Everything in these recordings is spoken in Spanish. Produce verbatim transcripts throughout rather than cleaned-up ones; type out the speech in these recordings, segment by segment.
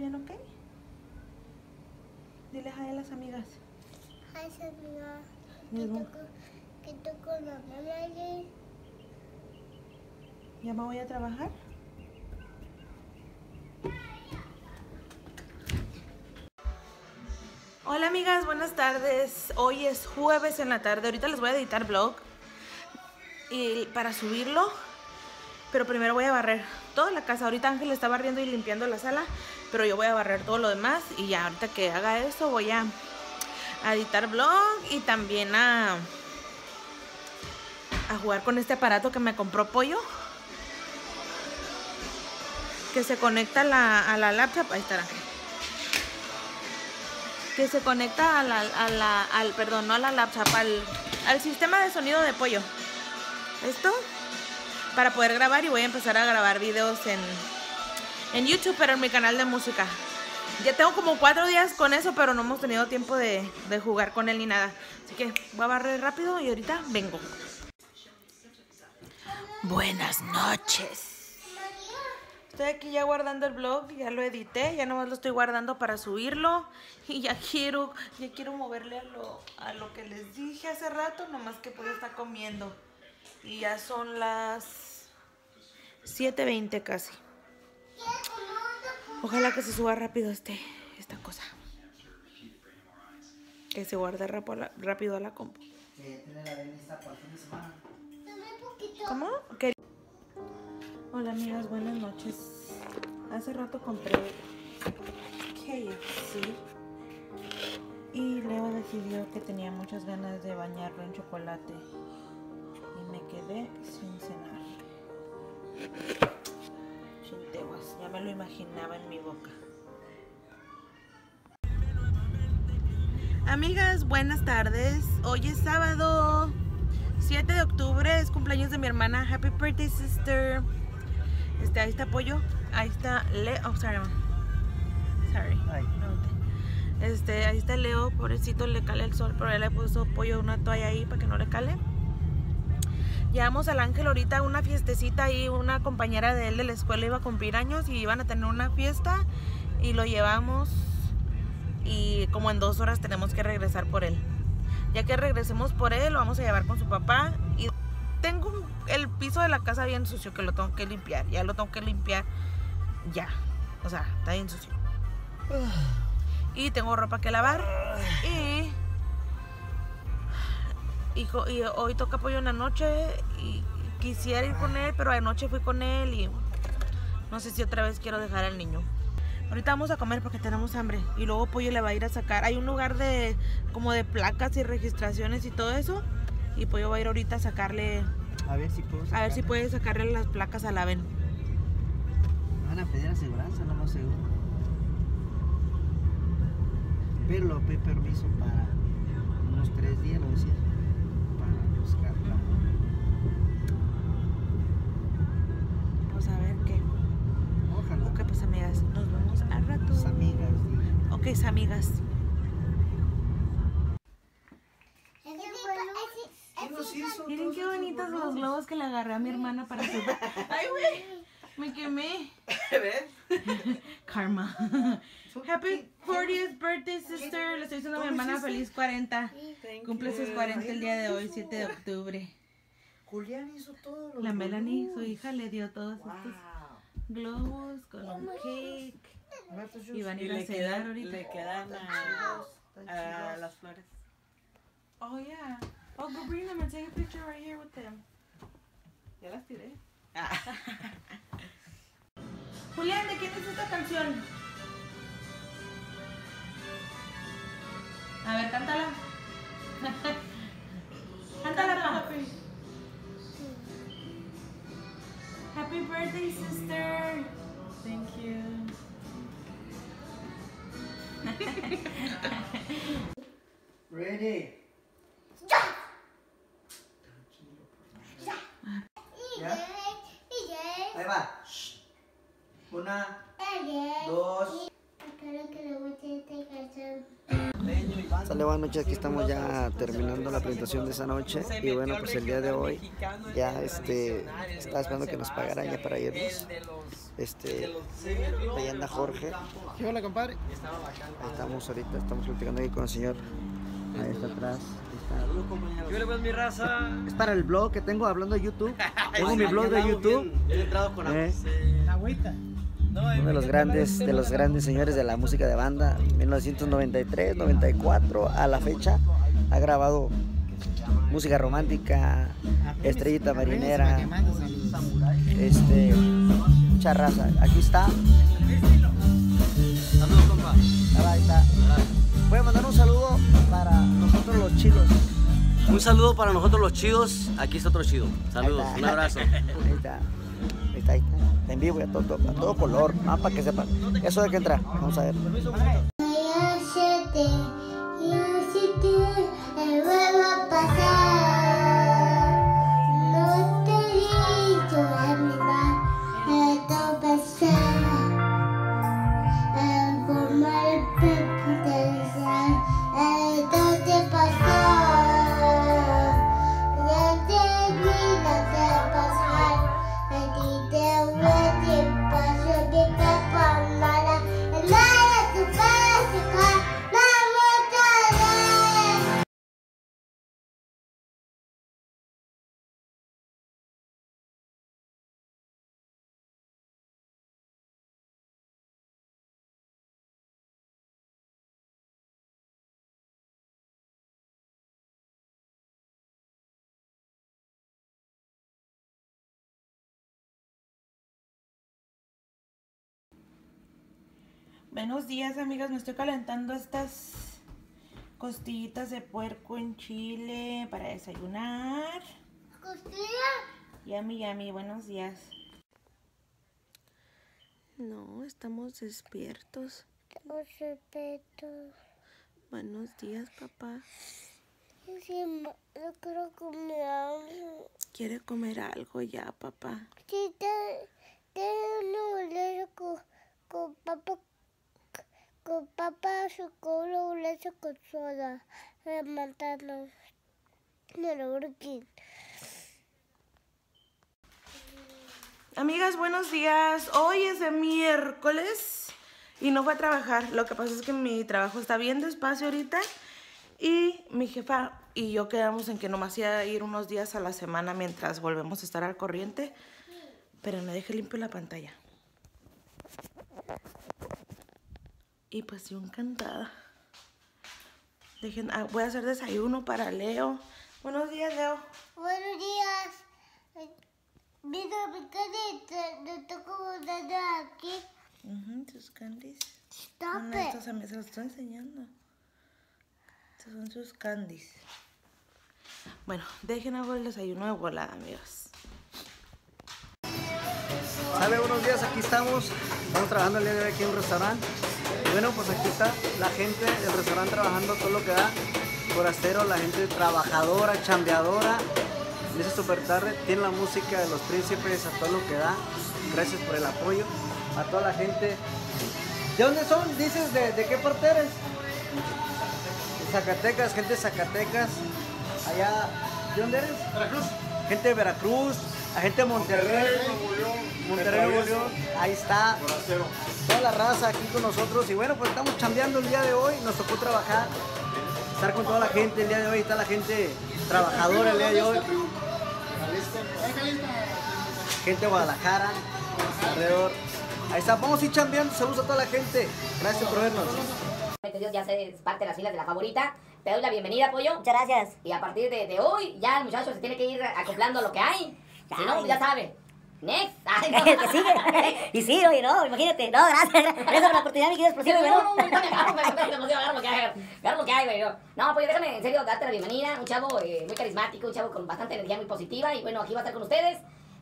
bien, ¿ok? Diles a las amigas. Ay, amigas. Que toco, que toco la playa. ¿Ya me voy a trabajar? Hola amigas, buenas tardes. Hoy es jueves en la tarde. Ahorita les voy a editar vlog y para subirlo, pero primero voy a barrer toda la casa. Ahorita Ángel está barriendo y limpiando la sala, pero yo voy a barrer todo lo demás. Y ya ahorita que haga eso voy a editar vlog y también a, a jugar con este aparato que me compró Pollo, que se conecta a la, a la laptop. Ahí estará. Que se conecta a la, a la, al, perdón, no a la laptop, al, al sistema de sonido de Pollo. Esto, para poder grabar, y voy a empezar a grabar videos en, en YouTube, pero en mi canal de música. Ya tengo como cuatro días con eso, pero no hemos tenido tiempo de, de jugar con él ni nada. Así que voy a barrer rápido y ahorita vengo. Buenas noches. Estoy aquí ya guardando el vlog, ya lo edité, ya nomás lo estoy guardando para subirlo. Y ya quiero, ya quiero moverle a lo, a lo que les dije hace rato, nomás que puedo estar comiendo. Y ya son las siete veinte casi. Ojalá que se suba rápido este esta cosa. Que se guarde rápido a la compu. ¿Cómo? ¿Qué? Hola amigas, buenas noches. Hace rato compré K F C y Leo decidió que tenía muchas ganas de bañarlo en chocolate. Me quedé sin cenar. Chinteguas, ya me lo imaginaba en mi boca. Amigas, buenas tardes. Hoy es sábado siete de octubre, es cumpleaños de mi hermana. Happy birthday, sister. Este, ahí está Pollo, ahí está Leo. Oh, sorry, sorry. Este, ahí está Leo, pobrecito, le cala el sol, pero él le puso Pollo una toalla ahí para que no le cale. Llevamos al Ángel ahorita a una fiestecita y una compañera de él de la escuela iba a cumplir años y iban a tener una fiesta y lo llevamos, y como en dos horas tenemos que regresar por él. Ya que regresemos por él, lo vamos a llevar con su papá. Y tengo el piso de la casa bien sucio que lo tengo que limpiar, ya lo tengo que limpiar ya, o sea, está bien sucio. Y tengo ropa que lavar y... Y hoy toca Pollo en la noche y quisiera ir con él, pero anoche fui con él y no sé si otra vez quiero dejar al niño. Ahorita vamos a comer porque tenemos hambre y luego Pollo le va a ir a sacar. Hay un lugar de como de placas y registraciones y todo eso, y Pollo va a ir ahorita a sacarle. A ver si puedo sacarle. A ver si puede sacarle las placas a la Ven. Van a pedir aseguranza, no, no seguro. Pero lo pedí permiso para unos tres días, lo decía. Vamos a ver qué. Ojalá. Ok, pues amigas, nos vemos al rato. Amigas. ¿Sí? Ok, amigas. Miren qué bonitos los globos que le agarré a mi hermana para hacer. Ay, güey, me quemé. ¿Ves? Karma. Happy fortieth birthday, sister. Le estoy diciendo a mi hermana feliz cuarenta. Cumple sus cuarenta el día de hoy, siete de octubre. Julián hizo todo. La Melanie, su hija, le dio todos estos globos con un cake. Y van a ir a cenar ahorita. Le quedan a las flores. Oh, yeah. Oh, go bring them and take a picture right here with them. Ya las tiré. Julián, ¿de quién es esta canción? A ver, cántala. Cántala, mamá. Happy birthday, sister. Thank you. Ready. ¿Ya? Ahí va. Una, dos. Sale, buenas noches, aquí estamos ya terminando la presentación de esa noche. Y bueno, pues el día de hoy ya este estaba esperando que nos pagaran ya para irnos. Este, ahí anda Jorge. Hola, compadre. Ahí estamos ahorita, estamos platicando aquí con el señor. Ahí está atrás. Yo le veo mi raza. Es para el blog que tengo hablando de YouTube. Tengo mi blog de YouTube. He entrado con agüita. Uno de los grandes, de los grandes señores de la música de banda, mil novecientos noventa y tres, noventa y cuatro a la fecha, ha grabado música romántica, Estrellita Marinera, este, mucha raza. Aquí está. Ahí está. Voy a mandar un saludo para Nosotros Los Chilos. Un saludo para Nosotros Los Chilos. Aquí está otro chido. Saludos, un abrazo. Ahí está. Ahí está, ahí está. En vivo y a todo, a todo color. Ah, para que sepan. Eso de que entra. Vamos a ver. Buenos días, amigas, me estoy calentando estas costillitas de puerco en chile para desayunar. ¿Costillas? Yami, yami, buenos días. No, estamos despiertos. Estamos despiertos. Buenos días, papá. Sí, yo quiero comer algo. ¿Quiere comer algo ya, papá? Sí, tengo un bolero con papá. Con papá su colo leche con soda, levantarnos de los. Amigas, buenos días. Hoy es de miércoles y no fue a trabajar. Lo que pasa es que mi trabajo está bien despacio ahorita y mi jefa y yo quedamos en que nomás iba a ir unos días a la semana mientras volvemos a estar al corriente. Pero no dejé limpio la pantalla. Y pues yo encantada. Dejen, ah, voy a hacer desayuno para Leo. Buenos días, Leo. Buenos días. Mira, mi canita. No tengo nada aquí. Uh-huh, sus candies. Stop no, it. Estos a mí se los estoy enseñando. Estos son sus candies. Bueno, dejen hago el desayuno de volada, amigos. Sale, buenos días. Aquí estamos. Estamos trabajando el día de hoy aquí en un restaurante. Bueno, pues aquí está la gente del restaurante trabajando todo lo que da, forastero, la gente trabajadora, chambeadora. En esa super tarde tiene la música de Los Príncipes a todo lo que da. Gracias por el apoyo a toda la gente. ¿De dónde son? ¿Dices de, de qué parte eres? De Zacatecas, gente de Zacatecas. Allá, ¿de dónde eres? Veracruz. Gente de Veracruz, la gente de Monterrey. Monterrey, León. Ahí está. Toda la raza aquí con nosotros. Y bueno, pues estamos chambeando el día de hoy. Nos tocó trabajar, estar con toda la gente el día de hoy. Está la gente trabajadora el día de hoy. Gente de Guadalajara, alrededor. Ahí está. Vamos a ir chambeando. Saludos a toda la gente. Gracias por vernos. Dios, ya se parte de las filas de La Favorita. Te doy la bienvenida, Pollo. Muchas gracias. Y a partir de, de hoy, ya el muchacho se tiene que ir acoplando a lo que hay. Si no, ya sabe. Next. Ay, no. ¿Te sigue? Y sí, oye, no, imagínate. No, gracias. Gracias por la oportunidad, mi querido Explosivo. No, no, no, no, agarro lo que hay, agarro lo que hay, güey. No, pues déjame, en serio, darte la bienvenida. Un chavo eh, muy carismático, un chavo con bastante energía muy positiva. Y bueno, aquí va a estar con ustedes.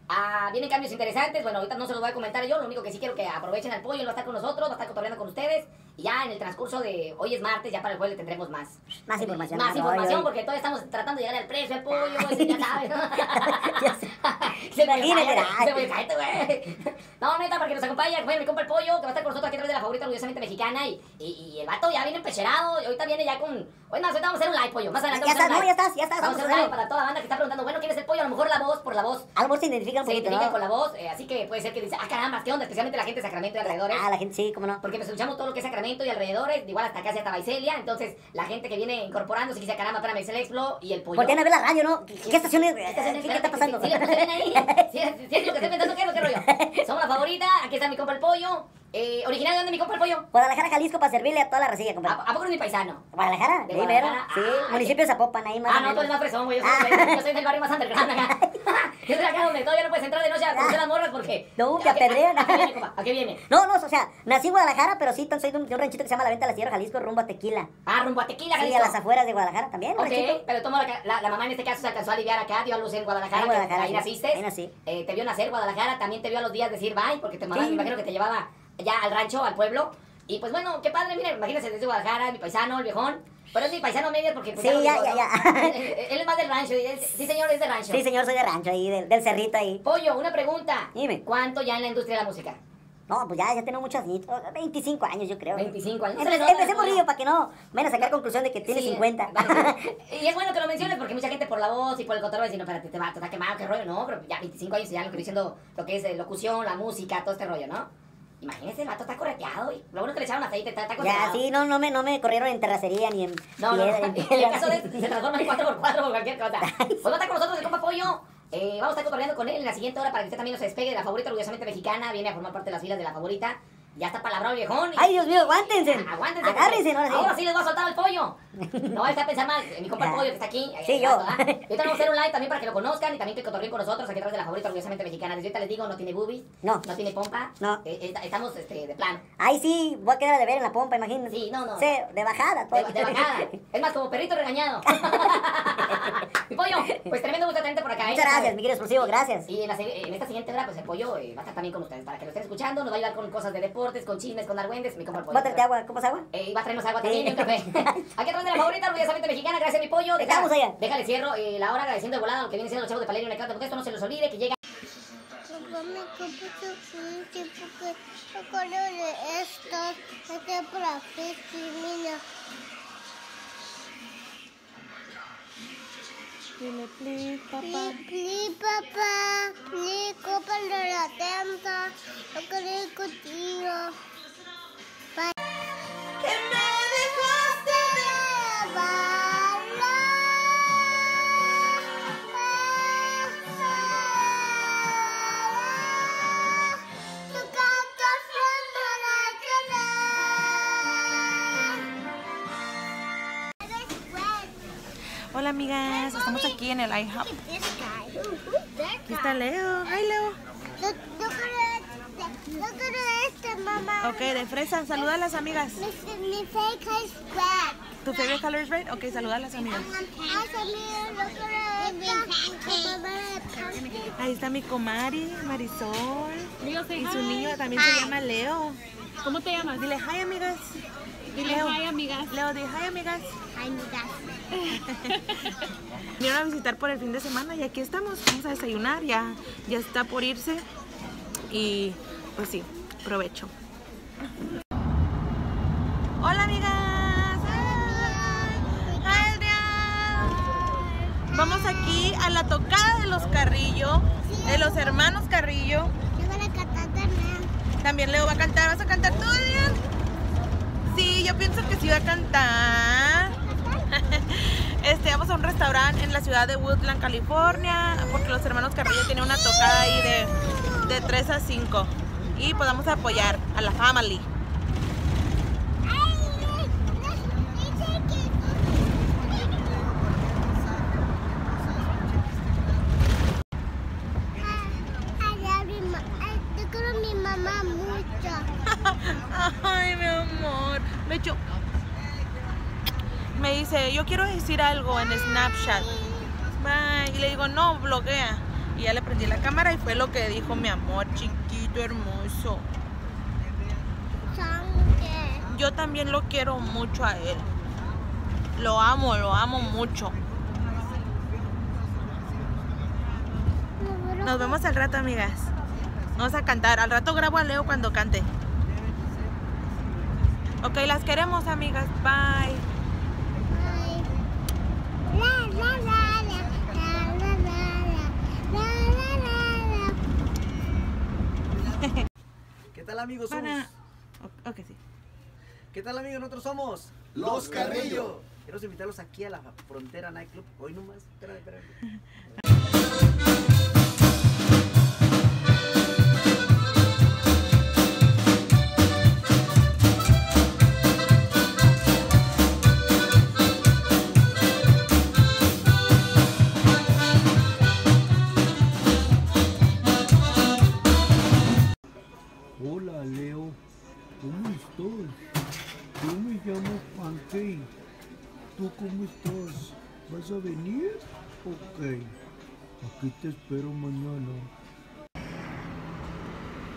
Ah, vienen cambios interesantes. Bueno, ahorita no se los voy a comentar yo. Lo único que sí quiero que aprovechen al Pollo. Él va a estar con nosotros, va a estar cotorreando con ustedes. Y ya en el transcurso de hoy es martes, ya para el jueves le tendremos más. Más información. Más información, hoy, porque todavía estamos tratando de llegar al precio de pollo, y ya sabes. Se me cae, güey. No, neta, para que nos acompañe, güey, mi compa el Pollo, que va a estar con nosotros aquí a través de La Favorita, orgullosamente mexicana. Y, y, y el vato ya viene empecherado, y ahorita viene ya con... Bueno, ahorita vamos a hacer un live, Pollo. Más adelante ya estás, no, ya estás, ya estás. Vamos a hacer un live para toda la banda que está preguntando, bueno, ¿quién es el Pollo? A lo mejor la voz, por la voz. A lo mejor se identifican por Se identifican con la voz, así que puede ser que dice, ah, caramba, ¿qué onda? Especialmente la gente de Sacramento y alrededores. Ah, la gente, sí, cómo no. Porque nos escuchamos todo lo que es Sacramento y alrededores, igual hasta casi hasta Baicelia. Entonces, la gente que viene incorporándose, que dice, caramba, espérame, es el Explo y el Pollo. Porque no ve la radio, ¿no? ¿Qué, qué estaciones? ¿Qué, estaciones, ¿qué, qué está pasando? Sí, sí, sí, sí, sí, sí, sí, lo que estoy pensando, ¿qué es lo que rollo? Somos La Favorita, aquí está mi compa el Pollo. Eh, ¿Original de dónde mi compa el Pollo? Guadalajara, Jalisco, para servirle a toda la racilla, compa. ¿A, ¿A poco es mi paisano? ¿Guadalajara? De Guadalajara. Sí, ah, sí. Municipio de Zapopan, ahí más. Ah, no, tú eres más fresón, güey. Yo soy, ah. yo soy del barrio más underground acá. Yo soy acá donde todavía no puedes entrar de noche a conocer ah. las morras porque... No, te apedrean. ¿A, a, a, viene, compa? ¿A qué viene? No, no, o sea, nací en Guadalajara, pero sí soy de un, de un ranchito que se llama La Venta de la Sierra, Jalisco, rumbo a Tequila. Ah, rumbo a Tequila, Jalisco. Sí, a las afueras de Guadalajara también, un okay, ranchito. Pero toma la, la, la mamá en este caso se alcanzó a aliviar acá, dio a luz en Guadalajara. Ahí, Guadalajara, ahí naciste. Ahí nací. Eh, te vio nacer Guadalajara, también te vio a los días decir bye, porque te mamá, me imagino que te llevaba ya al rancho, al pueblo. Y pues bueno, qué padre, miren, imagínense, desde Guadalajara, mi paisano, el viejón. Pero es mi paisano medio porque... Pues, sí, ya, ya, digo, ya, ¿no? ya. Él es más del rancho, él, sí señor, es del rancho. Sí señor, soy del rancho, ahí, del, del cerrito ahí. Pollo, una pregunta. Dime. ¿Cuánto ya en la industria de la música? No, pues ya, ya tengo muchos años, veinticinco años yo creo. veinticinco años. Empecemos río para que no vayan a sacar conclusión de que tiene sí, cincuenta. Vale, y es bueno que lo menciones porque mucha gente por la voz y por el cotorreo dice, no, espérate, te va, te está quemado, qué rollo, no, pero ya veinticinco años ya lo que estoy diciendo, lo que es eh, locución, la música, todo este rollo, ¿no? Imagínese, el vato está correteado, y lo bueno que le echaron aceite, está, está correteado. Ya, sí, no, no, me, no me corrieron en terracería ni en... No, no, en, no, en, en, en el caso de se transforma en cuatro por cuatro o cualquier cosa. Pues va a estar con nosotros el compa Pollo. Eh, vamos a estar compartiendo con él en la siguiente hora para que usted también nos despegue de La Favorita, orgullosamente mexicana. Viene a formar parte de las filas de La Favorita. Ya está palabrado el viejón. Y... ¡Ay, Dios mío! ¡Aguántense! ¡Aguántense! ¡Agárrense! No, ahora sí les voy a soltar al Pollo. No va a estar a pensar mal. Mi compa el Pollo que está aquí. Sí, eh, yo. Ahorita vamos a hacer un live también para que lo conozcan y también que cotorreen con nosotros aquí a través de La Favorita, orgullosamente mexicana. Desde ahorita les digo, no tiene boobies. No. No tiene pompa. No. Eh, eh, estamos este, de plano. Ahí sí, voy a quedar de ver en la pompa, imagínate. Sí, no, no. Sí, de bajada. Todo. De, de bajada. Es más, como perrito regañado. Mi Pollo, pues tremendo gusto tenerte por acá. Muchas eh, gracias, mi querido Explosivo, gracias. Y en, la, en esta siguiente hora, pues el Pollo eh, va a estar también con ustedes para que lo estén escuchando. Nos va a ayudar con cosas de deporte, con chismes, con argüendes, mi compa el Pollo. ¿Va a traerte agua? ¿Cómo es agua? Eh, va a traernos agua también, sí, un café. Aquí atrás de La Favorita, orgullosamente mexicana, gracias a mi Pollo. Estamos allá. Déjale cierro eh, la hora agradeciendo de volada lo que vienen siendo los chavos de Palermo en el canto, porque esto no se los olvide, que llega... Papá, me compito un tiempo que yo corro de estos, este profe, sí, mira. Dime, pli, papá. Pli, papá. Pli, copa de la tenta. Lo que le contigo. Que me dejaste de amar. Tu canto frente a la tela. Hola, amigas. Estamos aquí en el I HOP. Aquí está Leo. Hi, Leo. No, no quiero este, no quiero este, mamá. Ok, de fresa. Saluda a las amigas. Mi, mi favorite color es red. ¿Tu favorite color es red? Ok, saluda a las amigas. Ahí está mi comari, Marisol. Y su niño también se llama Leo. ¿Cómo te llamas? Dile hi, amigas. Dile hi, amigas. Leo, dile hi, amigas. Hi, amigas. Vinieron a visitar por el fin de semana y aquí estamos. Vamos a desayunar, ya, ya está por irse. Y pues sí, provecho. Hola, amigas. Hola, amigas. Adrián. Vamos aquí a la tocada de los Carrillo, sí, de los hermanos Carrillo. Yo voy a cantar también. También Leo va a cantar. ¿Vas a cantar tú, Adrián? Sí, yo pienso que sí va a cantar. Este, vamos a un restaurante en la ciudad de Woodland, California, porque los hermanos Carrillo tienen una tocada ahí de, de tres a cinco. Y pues vamos a apoyar a la family. Yo quiero a mi mamá mucho. Ay, mi amor. Me echo... Me dice, yo quiero decir algo en Snapchat. Bye. Y le digo, no, bloquea. Y ya le prendí la cámara y fue lo que dijo mi amor, chiquito, hermoso. yo también lo quiero mucho a él. Lo amo, lo amo mucho. Nos vemos al rato, amigas. Vamos a cantar. Al rato grabo a Leo cuando cante. Ok, las queremos, amigas. Bye. ¿Qué tal, amigos? Somos... Ok, sí. ¿Qué tal, amigos? Nosotros somos Los Carrillo. Quiero invitarlos aquí a la Frontera Nightclub. Hoy nomás. Espérame, espérame. Hola, Leo, ¿cómo estás? Yo me llamo Pancake. ¿Tú cómo estás? ¿Vas a venir? Ok, aquí te espero mañana.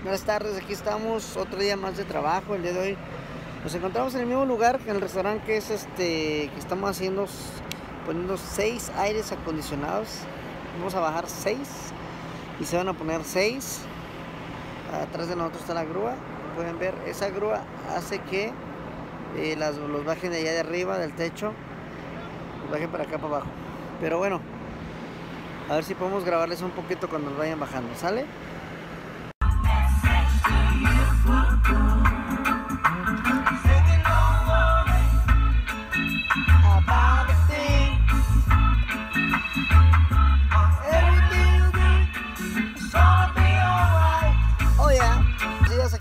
Buenas tardes, aquí estamos, otro día más de trabajo. El día de hoy nos encontramos en el mismo lugar, en el restaurante que es este, que estamos haciendo, poniendo seis aires acondicionados. Vamos a bajar seis y se van a poner seis. Atrás de nosotros está la grúa, pueden ver, esa grúa hace que eh, las, los bajen de allá de arriba, del techo, los bajen para acá, para abajo. Pero bueno, a ver si podemos grabarles un poquito cuando los vayan bajando, ¿sale?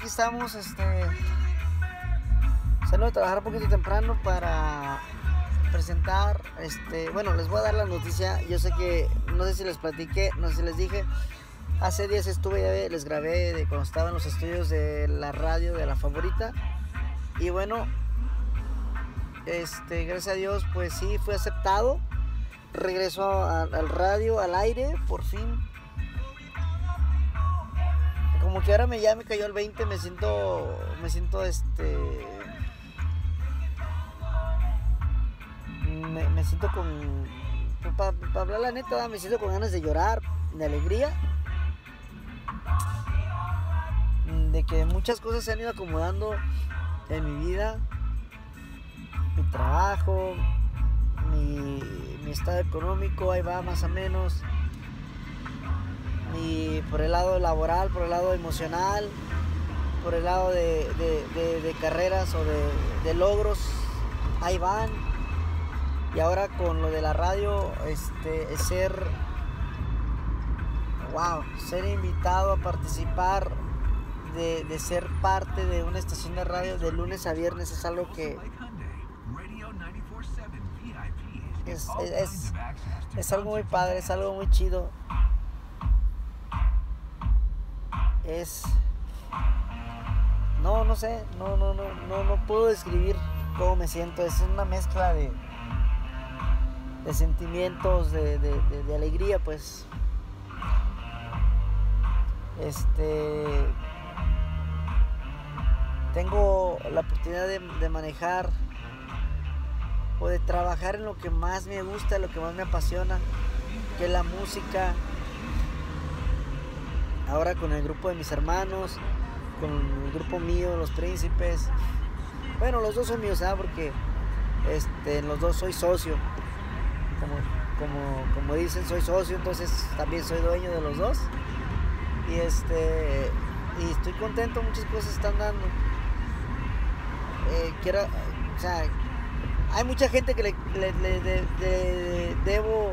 Estamos este, saliendo de trabajar un poquito temprano para presentar, este, bueno, les voy a dar la noticia. Yo sé que, no sé si les platiqué, no sé si les dije, hace días estuve, les grabé de cuando estaba en los estudios de la radio de La Favorita. Y bueno, este, gracias a Dios, pues sí, fui aceptado. Regreso a, al radio, al aire, por fin. Como que ahora me, ya me cayó el veinte, me siento, me siento este, me, me siento con, para pa hablar la neta, me siento con ganas de llorar, de alegría, de que muchas cosas se han ido acomodando en mi vida, mi trabajo, mi, mi estado económico, ahí va más o menos. Y por el lado laboral, por el lado emocional, por el lado de, de, de, de carreras o de, de logros, ahí van. Y ahora con lo de la radio, este, ser, wow, ser invitado a participar, de, de ser parte de una estación de radio de lunes a viernes es algo que es, es, es, es algo muy padre, es algo muy chido. Es... No, no sé, no, no, no, no, no puedo describir cómo me siento. Es una mezcla de, de sentimientos, de, de, de, de alegría, pues. Este... Tengo la oportunidad de, de manejar o de trabajar en lo que más me gusta, lo que más me apasiona, que es la música. Ahora con el grupo de mis hermanos, con el grupo mío, Los Príncipes. Bueno, los dos son míos, ¿sabes? Porque este, los dos soy socio. Como, como, como dicen, soy socio, entonces también soy dueño de los dos. Y, este, y estoy contento, muchas cosas están dando. Eh, quiero, o sea, hay mucha gente que le, le, le de, de, debo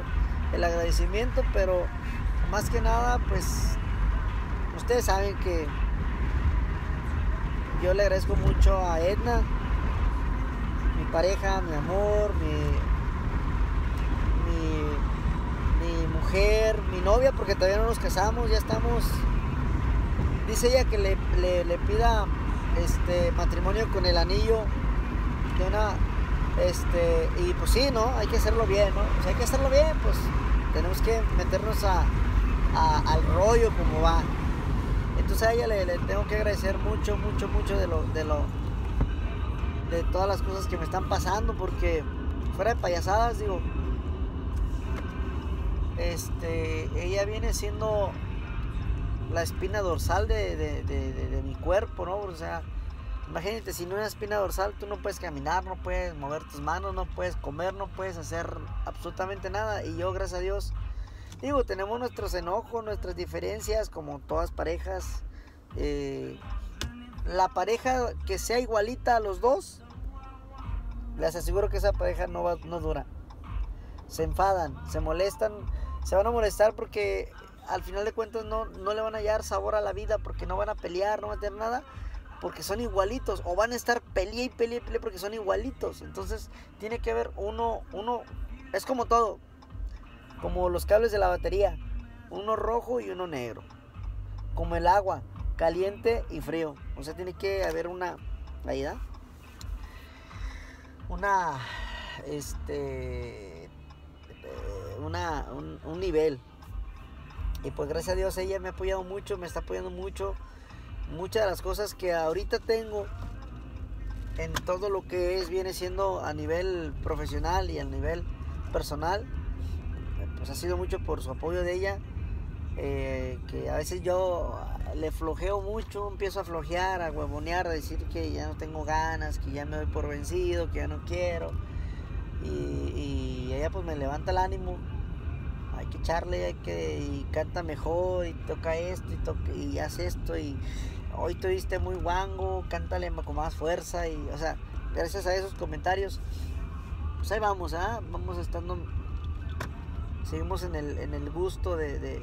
el agradecimiento, pero más que nada, pues... Ustedes saben que yo le agradezco mucho a Edna, mi pareja, mi amor, mi, mi, mi mujer, mi novia, porque todavía no nos casamos, ya estamos. Dice ella que le, le, le pida este matrimonio con el anillo de una, este, y pues sí, ¿no? Hay que hacerlo bien, ¿no? Pues hay que hacerlo bien, pues tenemos que meternos a, a, al rollo como va. Entonces a ella le, le tengo que agradecer mucho, mucho, mucho de lo, de lo, de todas las cosas que me están pasando, porque fuera de payasadas, digo, este, ella viene siendo la espina dorsal de, de, de, de, de mi cuerpo, ¿no? O sea, imagínate, si no hay una espina dorsal, tú no puedes caminar, no puedes mover tus manos, no puedes comer, no puedes hacer absolutamente nada. Y yo, gracias a Dios, digo, tenemos nuestros enojos, nuestras diferencias, como todas parejas. Eh, la pareja que sea igualita a los dos, les aseguro que esa pareja no, va, no dura. Se enfadan, se molestan, se van a molestar porque al final de cuentas no, no le van a hallar sabor a la vida, porque no van a pelear, no van a tener nada, porque son igualitos, o van a estar pelea y pelea y pelea porque son igualitos. Entonces tiene que haber uno, uno, es como todo, como los cables de la batería, uno rojo y uno negro, como el agua, caliente y frío. O sea, tiene que haber una, ahí da, una, este, una, un, un nivel. Y pues gracias a Dios ella me ha apoyado mucho, me está apoyando mucho. Muchas de las cosas que ahorita tengo en todo lo que es, viene siendo a nivel profesional y a nivel personal, pues ha sido mucho por su apoyo de ella, eh, que a veces yo le flojeo mucho, empiezo a flojear, a huevonear, a decir que ya no tengo ganas, que ya me doy por vencido, que ya no quiero, y, y ella pues me levanta el ánimo. Hay que echarle, hay que, y canta mejor, y toca esto, y, toca, y hace esto, y hoy te viste muy guango, cántale con más fuerza, y, o sea, gracias a esos comentarios, pues ahí vamos, ¿ah? ¿eh? Vamos estando, seguimos en el, en el gusto de, de,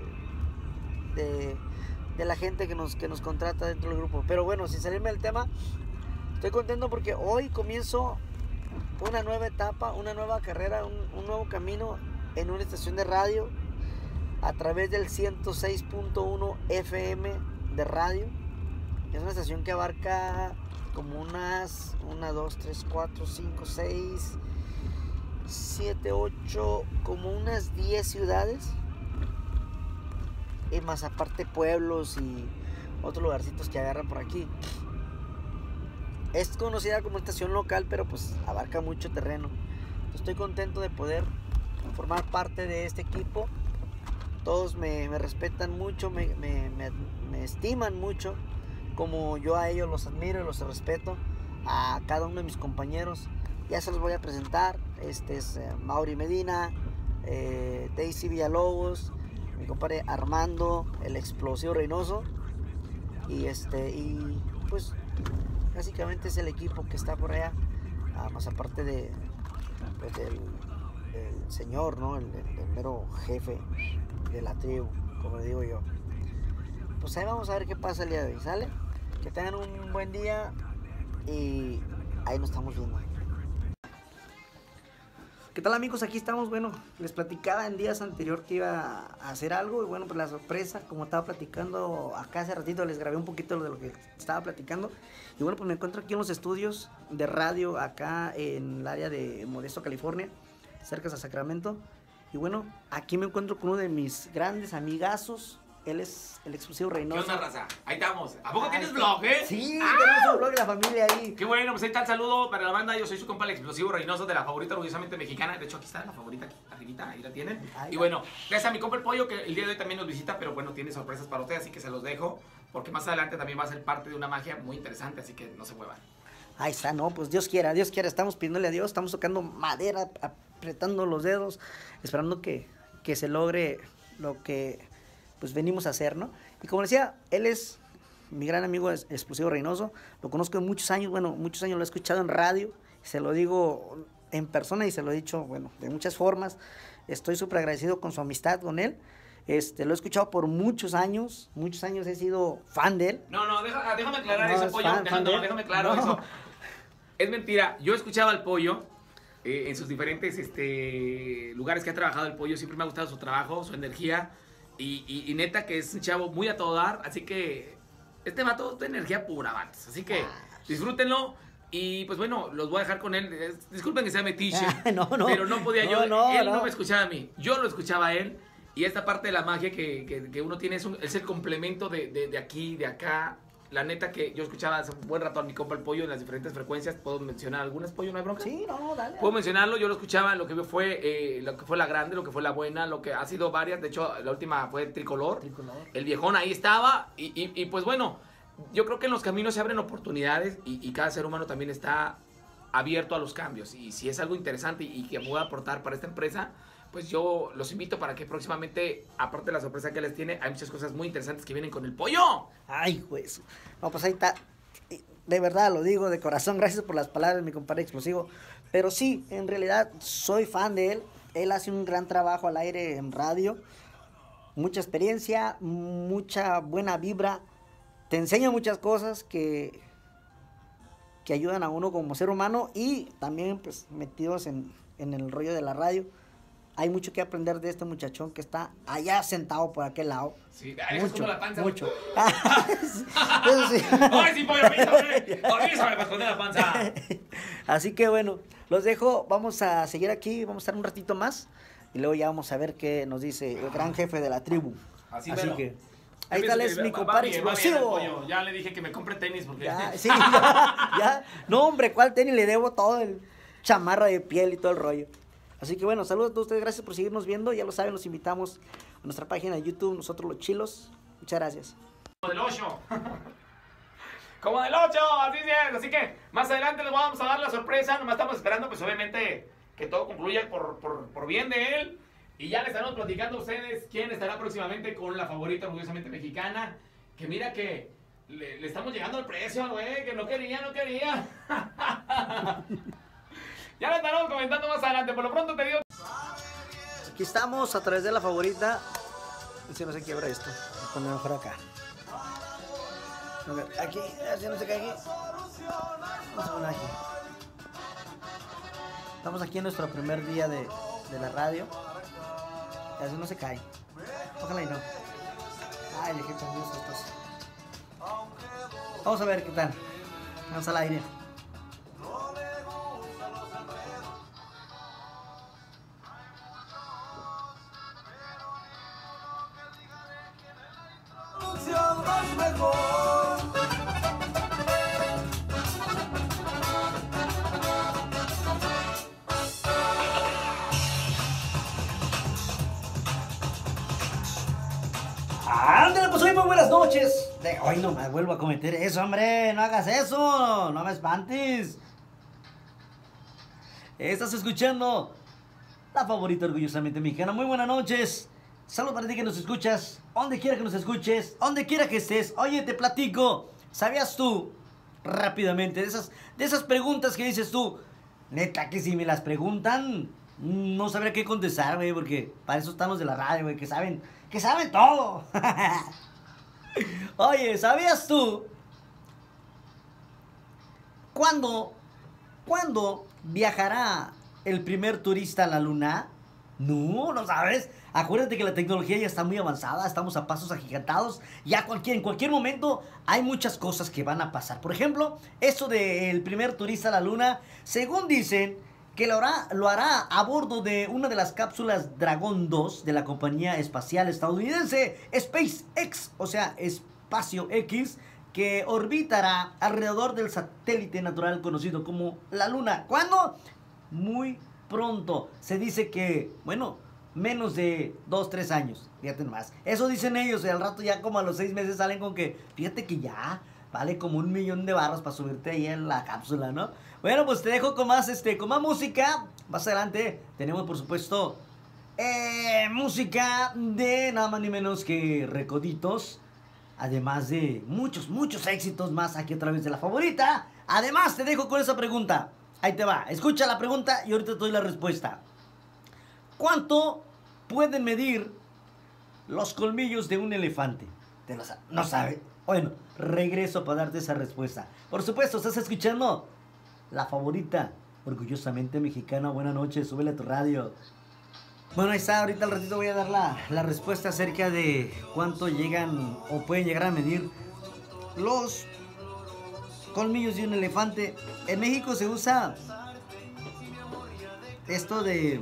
de, de la gente que nos, que nos contrata dentro del grupo. Pero bueno, sin salirme del tema, estoy contento porque hoy comienzo una nueva etapa, una nueva carrera, un, un nuevo camino, en una estación de radio a través del ciento seis punto uno F M de radio. Es una estación que abarca como unas una, dos, tres, cuatro, cinco, seis, siete, ocho, como unas diez ciudades, y más aparte pueblos y otros lugarcitos que agarran por aquí. Es conocida como estación local, pero pues abarca mucho terreno. Estoy contento de poder formar parte de este equipo. Todos me, me respetan mucho, me, me, me, me estiman mucho, como yo a ellos los admiro y los respeto. A cada uno de mis compañeros ya se los voy a presentar. Este es eh, Mauri Medina, eh, Daisy Villalobos, mi compadre Armando, el Explosivo Reynoso, y este, y pues básicamente es el equipo que está por allá, más aparte de pues, del el señor, ¿no? El, el, el mero jefe de la tribu, como le digo yo. Pues ahí vamos a ver qué pasa el día de hoy, ¿sale? Que tengan un buen día y ahí nos estamos viendo. ¿Qué tal, amigos? Aquí estamos. Bueno, les platicaba en días anterior que iba a hacer algo y bueno, pues la sorpresa, como estaba platicando acá hace ratito, les grabé un poquito de lo que estaba platicando. Y bueno, pues me encuentro aquí en los estudios de radio acá en el área de Modesto, California, cerca de Sacramento. Y bueno, aquí me encuentro con uno de mis grandes amigazos. Él es el Explosivo Reynoso. ¿Qué onda, raza? Ahí estamos. ¿A poco ah, tienes blog, eh? Sí, ¡ah! Tenemos un blog de la familia ahí. Qué bueno, pues ahí está el saludo para la banda. Yo soy su compa, el Explosivo Reynoso, de La Favorita, orgullosamente mexicana. De hecho, aquí está La Favorita, aquí arribita, ahí la tienen. Ahí y va. Bueno, gracias a mi compa el Pollo, que el día de hoy también nos visita, pero bueno, tiene sorpresas para ustedes, así que se los dejo, porque más adelante también va a ser parte de una magia muy interesante, así que no se muevan. Ahí está, no, pues Dios quiera, Dios quiera, estamos pidiéndole a Dios, estamos tocando madera, apretando los dedos, esperando que, que se logre lo que pues venimos a hacer, ¿no? Y como decía, él es mi gran amigo Explosivo Reynoso, lo conozco de muchos años, bueno, muchos años lo he escuchado en radio, se lo digo en persona y se lo he dicho, bueno, de muchas formas. Estoy súper agradecido con su amistad con él. Este, lo he escuchado por muchos años, muchos años he sido fan de él. No, no, deja, déjame aclarar no, eso, Pollo, fan, déjame, fan no, déjame aclarar no. eso. Es mentira, yo escuchaba al Pollo eh, en sus diferentes este, lugares que ha trabajado el Pollo, siempre me ha gustado su trabajo, su energía, y, y, y neta que es un chavo muy a todo dar, así que este vato de energía pura, vatos, así que disfrútenlo. Y pues bueno, los voy a dejar con él, disculpen que sea metiche, no, no, pero no podía no, yo, no, él no. no me escuchaba a mí, yo lo escuchaba a él. Y esta parte de la magia que, que, que uno tiene es, un, es el complemento de, de, de aquí, de acá, La neta que yo escuchaba hace un buen rato a mi compa el Pollo en las diferentes frecuencias. ¿Puedo mencionar algunas, Pollo? ¿No hay bronca? Sí, no, dale. Puedo mencionarlo, yo lo escuchaba, lo que fue eh, lo que fue la grande, lo que fue la buena, lo que ha sido varias. De hecho, la última fue Tricolor. Tricolor. El viejón ahí estaba y, y, y pues bueno, yo creo que en los caminos se abren oportunidades y, y cada ser humano también está abierto a los cambios. Y si es algo interesante y, y que pueda aportar para esta empresa, pues yo los invito para que próximamente, aparte de la sorpresa que les tiene, hay muchas cosas muy interesantes que vienen con el Pollo. Ay, pues, no, pues ahí está. De verdad, lo digo de corazón, gracias por las palabras, mi compadre Explosivo. Pero sí, en realidad, soy fan de él. Él hace un gran trabajo al aire en radio. Mucha experiencia, mucha buena vibra. Te enseña muchas cosas que, que ayudan a uno como ser humano y también, pues, metidos en, en el rollo de la radio. Hay mucho que aprender de este muchachón que está allá sentado por aquel lado. Sí, mucho, es como la panza. Mucho. Eso sí. ¡Ay, sí, Pollo! ¡Avísame para esconder la panza! Así que bueno, los dejo. Vamos a seguir aquí. Vamos a estar un ratito más. Y luego ya vamos a ver qué nos dice el gran jefe de la tribu. Así, Así bueno. que... Ahí está, es mi compadre Explosivo. Ya le dije que me compre tenis porque... Ya, sí, ya, ya. No, hombre, ¿cuál tenis? Le debo todo el chamarra de piel y todo el rollo. Así que bueno, saludos a todos ustedes, gracias por seguirnos viendo. Ya lo saben, los invitamos a nuestra página de YouTube, Nosotros Los Chilos. Muchas gracias. Como del ocho. Como del ocho, así es. Así que más adelante les vamos a dar la sorpresa. Nomás estamos esperando, pues obviamente, que todo concluya por, por, por bien de él. Y ya les estaremos platicando a ustedes quién estará próximamente con La Favorita orgullosamente mexicana. Que mira que le, le estamos llegando al precio, güey, que no quería, no quería. Ya lo estaremos comentando más adelante, por lo pronto te digo. Aquí estamos a través de La Favorita. Si no se quiebra esto, voy a poner mejor acá. A ver, aquí, si no se cae aquí. Vamos a poner aquí. Estamos aquí en nuestro primer día de, de la radio. Así no se cae. Ojalá y no. Ay, dejé conmigo estos. Vamos a ver qué tal. Vamos al aire. Ay, no me vuelvo a cometer eso, hombre. No hagas eso, no me espantes. Estás escuchando La Favorita orgullosamente mexicana. Muy buenas noches. Saludos para ti que nos escuchas, donde quiera que nos escuches, donde quiera que estés. Oye, te platico, ¿sabías tú? Rápidamente, de esas, de esas preguntas que dices tú, neta que si me las preguntan no sabría qué contestar, güey, porque para eso están los de la radio, güey, que saben, que saben todo. Oye, ¿sabías tú? ¿Cuándo, ¿Cuándo viajará el primer turista a la luna? No, no sabes. Acuérdate que la tecnología ya está muy avanzada. Estamos a pasos agigantados. Ya cualquier, en cualquier momento hay muchas cosas que van a pasar. Por ejemplo, esto del primer turista a la luna, según dicen que lo hará, lo hará a bordo de una de las cápsulas Dragon dos de la compañía espacial estadounidense SpaceX, o sea, Espacio X, que orbitará alrededor del satélite natural conocido como la Luna. ¿Cuándo? Muy pronto. Se dice que, bueno, menos de dos, tres años. Fíjate nomás. Eso dicen ellos, y al rato ya como a los seis meses salen con que, fíjate que ya vale como un millón de barras para subirte ahí en la cápsula, ¿no? Bueno, pues te dejo con más, este, con más música. Más adelante tenemos, por supuesto, eh, música de nada más ni menos que Recoditos. Además de muchos, muchos éxitos más aquí a través de La Favorita. Además, te dejo con esa pregunta. Ahí te va. Escucha la pregunta y ahorita te doy la respuesta. ¿Cuánto pueden medir los colmillos de un elefante? Te lo sa- no sabe. Bueno, regreso para darte esa respuesta. Por supuesto, ¿estás escuchando? La Favorita orgullosamente mexicana. Buenas noches, súbele a tu radio. Bueno, ahí está, ahorita al ratito voy a dar la, la respuesta acerca de cuánto llegan o pueden llegar a medir los colmillos de un elefante. En México se usa esto de...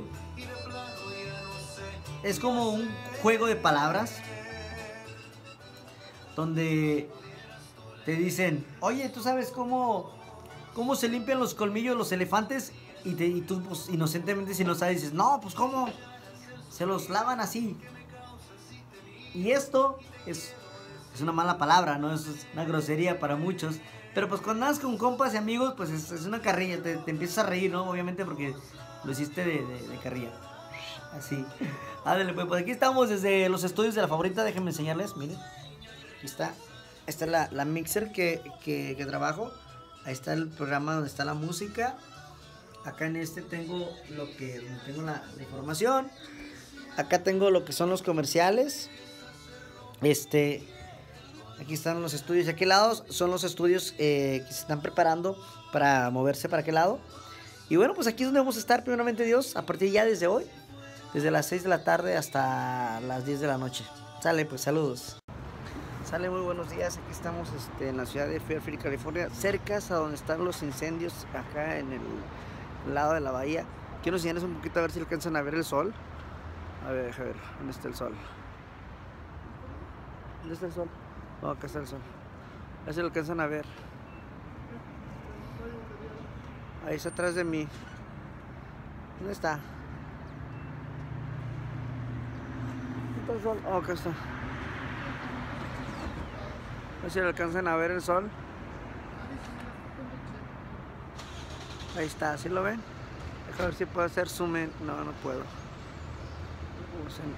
es como un juego de palabras donde te dicen, oye, ¿tú sabes cómo, cómo se limpian los colmillos los elefantes? Y, te, y tú, pues, inocentemente, si no sabes, dices, no, pues, ¿cómo? Se los lavan así. Y esto es, es una mala palabra, ¿no? Es una grosería para muchos. Pero, pues, cuando andas con compas y amigos, pues, es, es una carrilla. Te, te empiezas a reír, ¿no? Obviamente, porque lo hiciste de, de, de carrilla. Así. Ándale, pues, pues, aquí estamos desde los estudios de La Favorita. Déjenme enseñarles, miren. Aquí está. Esta es la, la mixer que, que, que trabajo. Ahí está el programa donde está la música. Acá en este tengo lo que tengo la, la información. Acá tengo lo que son los comerciales. Este, aquí están los estudios. ¿Y a qué lados? Son los estudios eh, que se están preparando para moverse para qué lado. Y bueno, pues aquí es donde vamos a estar, primeramente Dios, a partir ya desde hoy. Desde las seis de la tarde hasta las diez de la noche. Sale, pues saludos. Sale, muy buenos días. Aquí estamos este, en la ciudad de Fairfield, California. Cercas a donde están los incendios, acá en el lado de la bahía. Quiero enseñarles un poquito a ver si alcanzan a ver el sol. A ver, a ver, ¿dónde está el sol? ¿Dónde está el sol? No, acá está el sol. A ver si lo alcanzan a ver. Ahí está atrás de mí. ¿Dónde está? ¿Dónde está el sol? Oh, acá está. A ver si lo alcanzan a ver el sol. Ahí está, ¿sí lo ven? Deja ver si puedo hacer zoom in. No, no puedo.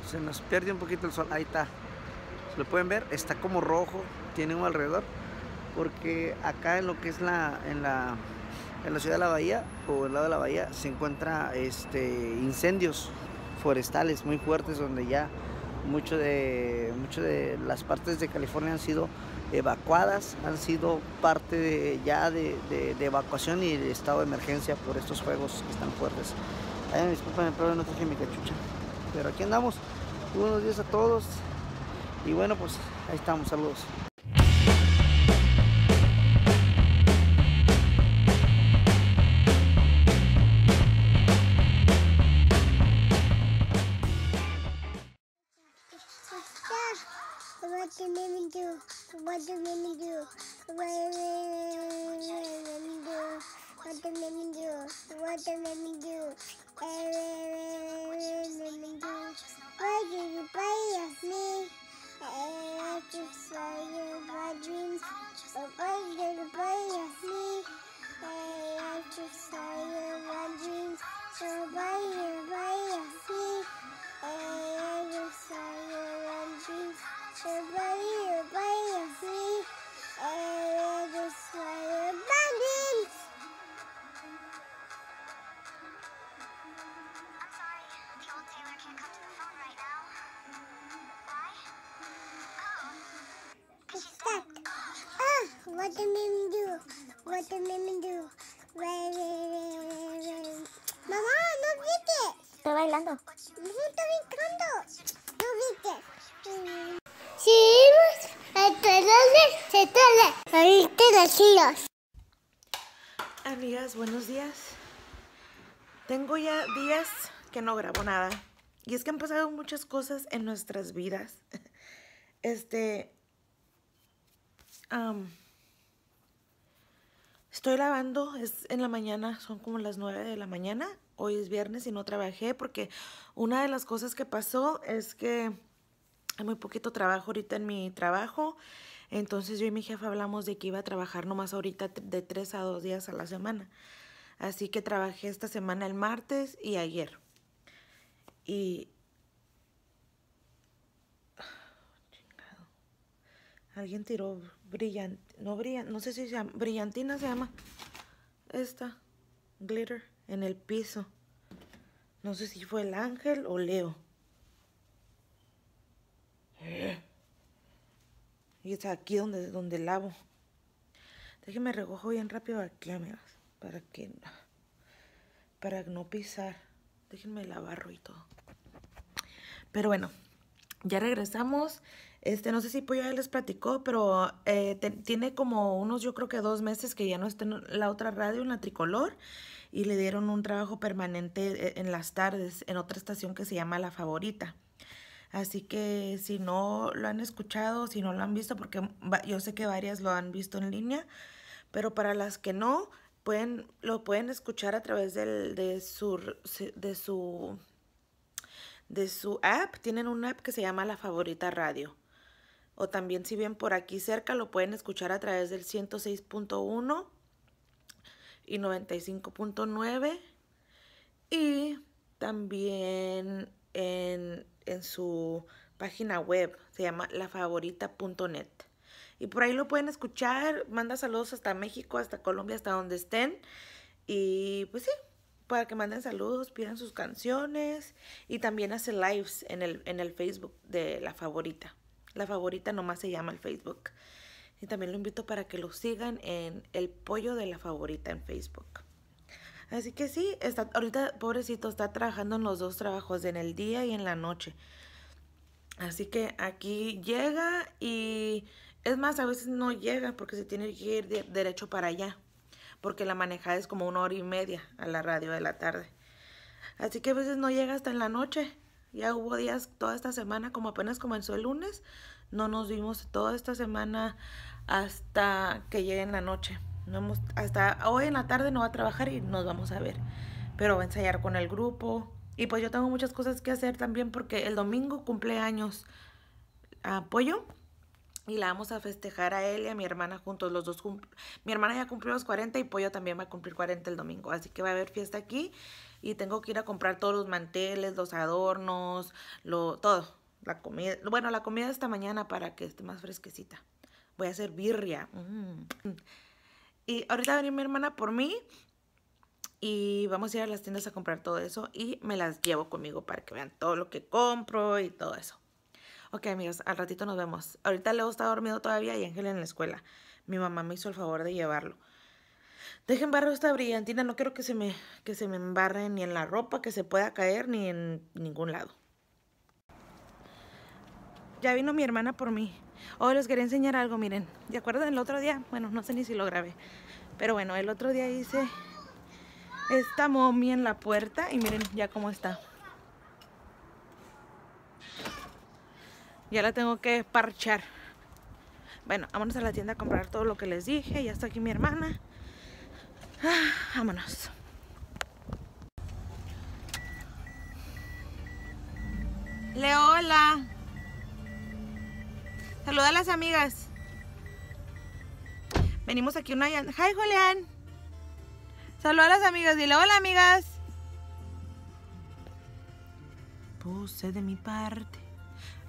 Se, se nos pierde un poquito el sol. Ahí está. ¿Lo pueden ver? Está como rojo. Tiene un alrededor. Porque acá en lo que es la en, la... en la ciudad de la bahía, o el lado de la bahía, se encuentra este, incendios forestales muy fuertes, donde ya mucho de, mucho de las partes de California han sido evacuadas, han sido parte de, ya de, de, de evacuación y de estado de emergencia por estos fuegos que están fuertes. Ay, disculpen, pero no traje mi cachucha, pero aquí andamos. Buenos días a todos y bueno, pues ahí estamos, saludos. What do you let me do? What do you let me do? What do you let me do? What do you let me do? What do you let me do? Why do you play with me? I just saw you in my dreams. Why do you play with me? I just saw you in my dreams. So why do you play with me? I just saw you in my dreams. So why do you play? What the meme do? What the meme do? Mamá, no viste. Estoy bailando. No estoy brincando. No viste. Seguimos a Los Chilos. Amigas, buenos días. Tengo ya días que no grabo nada. Y es que han pasado muchas cosas en nuestras vidas. Este... Um, Estoy lavando, es en la mañana, son como las nueve de la mañana. Hoy es viernes y no trabajé porque una de las cosas que pasó es que hay muy poquito trabajo ahorita en mi trabajo. Entonces yo y mi jefa hablamos de que iba a trabajar nomás ahorita de tres a dos días a la semana. Así que trabajé esta semana el martes y ayer. Y... Alguien tiró... Brillant, no brillan, no sé si se llama, brillantina se llama, esta, glitter, en el piso. No sé si fue el Ángel o Leo. Y está aquí donde, donde lavo. Déjenme recojo bien rápido aquí, amigas, para que, para no pisar. Déjenme lavarlo y todo. Pero bueno, ya regresamos. Este, no sé si Pollo ya les platicó, pero eh, te, tiene como unos, yo creo que dos meses que ya no está en la otra radio, en la Tricolor, y le dieron un trabajo permanente en las tardes, en otra estación que se llama La Favorita. Así que si no lo han escuchado, si no lo han visto, porque yo sé que varias lo han visto en línea, pero para las que no, pueden lo pueden escuchar a través del, de su... De su de su app. Tienen una app que se llama La Favorita Radio. O también, si bien por aquí cerca, lo pueden escuchar a través del ciento seis punto uno y noventa y cinco punto nueve. Y también en, en su página web, se llama la favorita punto net. Y por ahí lo pueden escuchar. Manda saludos hasta México, hasta Colombia, hasta donde estén. Y pues sí, para que manden saludos, pidan sus canciones, y también hace lives en el, en el Facebook de La Favorita. La Favorita nomás se llama el Facebook. Y también lo invito para que lo sigan en El Pollo de La Favorita en Facebook. Así que sí, está, ahorita pobrecito está trabajando en los dos trabajos, en el día y en la noche. Así que aquí llega y es más, a veces no llega porque se tiene que ir de, derecho para allá, porque la manejada es como una hora y media a la radio de la tarde. Así que a veces no llega hasta en la noche. Ya hubo días toda esta semana, como apenas comenzó el lunes, no nos vimos toda esta semana hasta que llegue en la noche. No hemos, hasta hoy en la tarde no va a trabajar y nos vamos a ver. Pero va a ensayar con el grupo. Y pues yo tengo muchas cosas que hacer también, porque el domingo cumple años Pollo. Y la vamos a festejar a él y a mi hermana juntos. Los dos. Mi hermana ya cumplió los cuarenta y Pollo también va a cumplir cuarenta el domingo. Así que va a haber fiesta aquí. Y tengo que ir a comprar todos los manteles, los adornos, lo, todo. La comida. Bueno, la comida esta mañana para que esté más fresquecita. Voy a hacer birria. Mm. Y ahorita va a venir mi hermana por mí. Y vamos a ir a las tiendas a comprar todo eso. Y me las llevo conmigo para que vean todo lo que compro y todo eso. Ok, amigos, al ratito nos vemos. Ahorita Leo está dormido todavía y Ángel en la escuela. Mi mamá me hizo el favor de llevarlo. Dejen barro esta brillantina. No quiero que se me, que se me embarre ni en la ropa, que se pueda caer, ni en ningún lado. Ya vino mi hermana por mí. Hoy les quería enseñar algo, miren. ¿De acuerdo? El otro día, bueno, no sé ni si lo grabé. Pero bueno, el otro día hice esta momia en la puerta y miren ya cómo está. Ya la tengo que parchar. Bueno, vámonos a la tienda a comprar todo lo que les dije. Ya está aquí mi hermana. Ah, vámonos. Leo, hola. Saluda a las amigas. Venimos aquí una... ¡Hi, Julián! Saluda a las amigas. Dile hola, amigas. Puse de mi parte.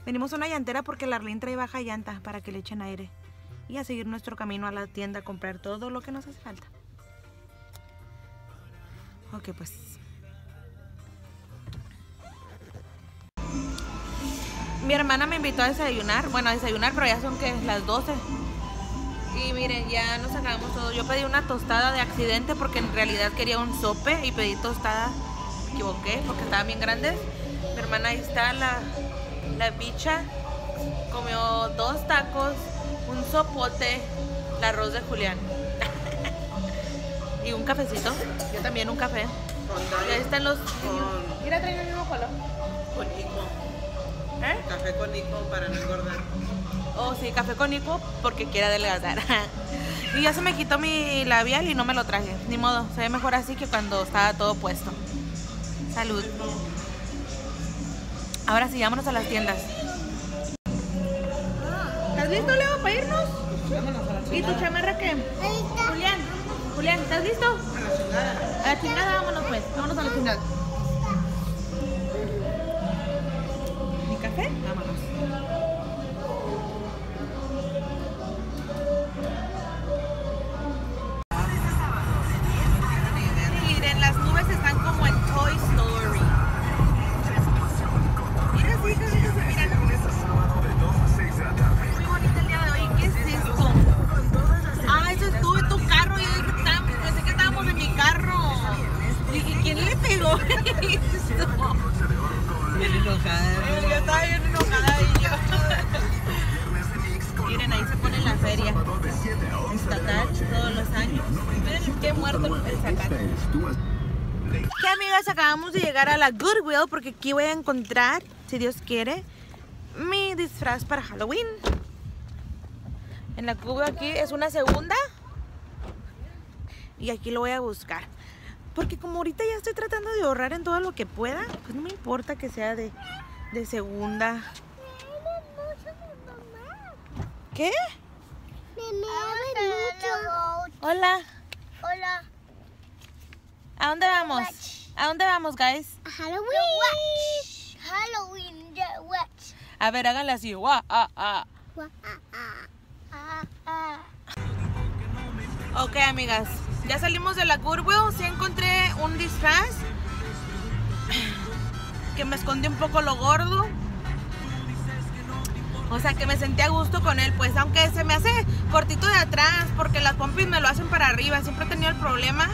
Venimos a una llantera porque la Arlín trae baja llanta para que le echen aire. Y a seguir nuestro camino a la tienda a comprar todo lo que nos hace falta. Ok, pues. Mi hermana me invitó a desayunar. Bueno, a desayunar, pero ya son que las doce. Y miren, ya nos acabamos todo. Yo pedí una tostada de accidente porque en realidad quería un sope y pedí tostada. Me equivoqué porque estaban bien grandes. Mi hermana ahí está la... La bicha comió dos tacos, un sopote, el arroz de Julián y un cafecito. Yo también un café. Y ahí están los... Con... Mira, traigo el mismo color. Con Nico. ¿Eh? Café con Nico para no engordar. Oh, sí, café con Nico porque quiere adelgazar. Y ya se me quitó mi labial y no me lo traje. Ni modo, se ve mejor así que cuando estaba todo puesto. Salud. Ahora sí, vámonos a las tiendas. ¿Estás listo, Leo, para irnos? Vámonos a la chingada. ¿Y tu chamarra qué? Julián, Julián, ¿estás listo? A la chingada. A la chingada, vámonos pues. Vámonos a la chingada. ¿Mi café? Vámonos. Miren, las nubes están como en Toy Story. Acabamos de llegar a la Goodwill porque aquí voy a encontrar, si Dios quiere, mi disfraz para Halloween. En la cuba aquí es una segunda. Y aquí lo voy a buscar. Porque como ahorita ya estoy tratando de ahorrar en todo lo que pueda, pues no me importa que sea de, de segunda. ¿Qué? Hola. Hola. ¿A dónde vamos? ¿A dónde vamos, guys? A Halloween. Halloween. A ver, háganla así. Ok, amigas. Ya salimos de la curva. Sí encontré un disfraz que me escondió un poco lo gordo. O sea, que me sentí a gusto con él, pues. Aunque se me hace cortito de atrás, porque las pompis me lo hacen para arriba. Siempre he tenido el problema.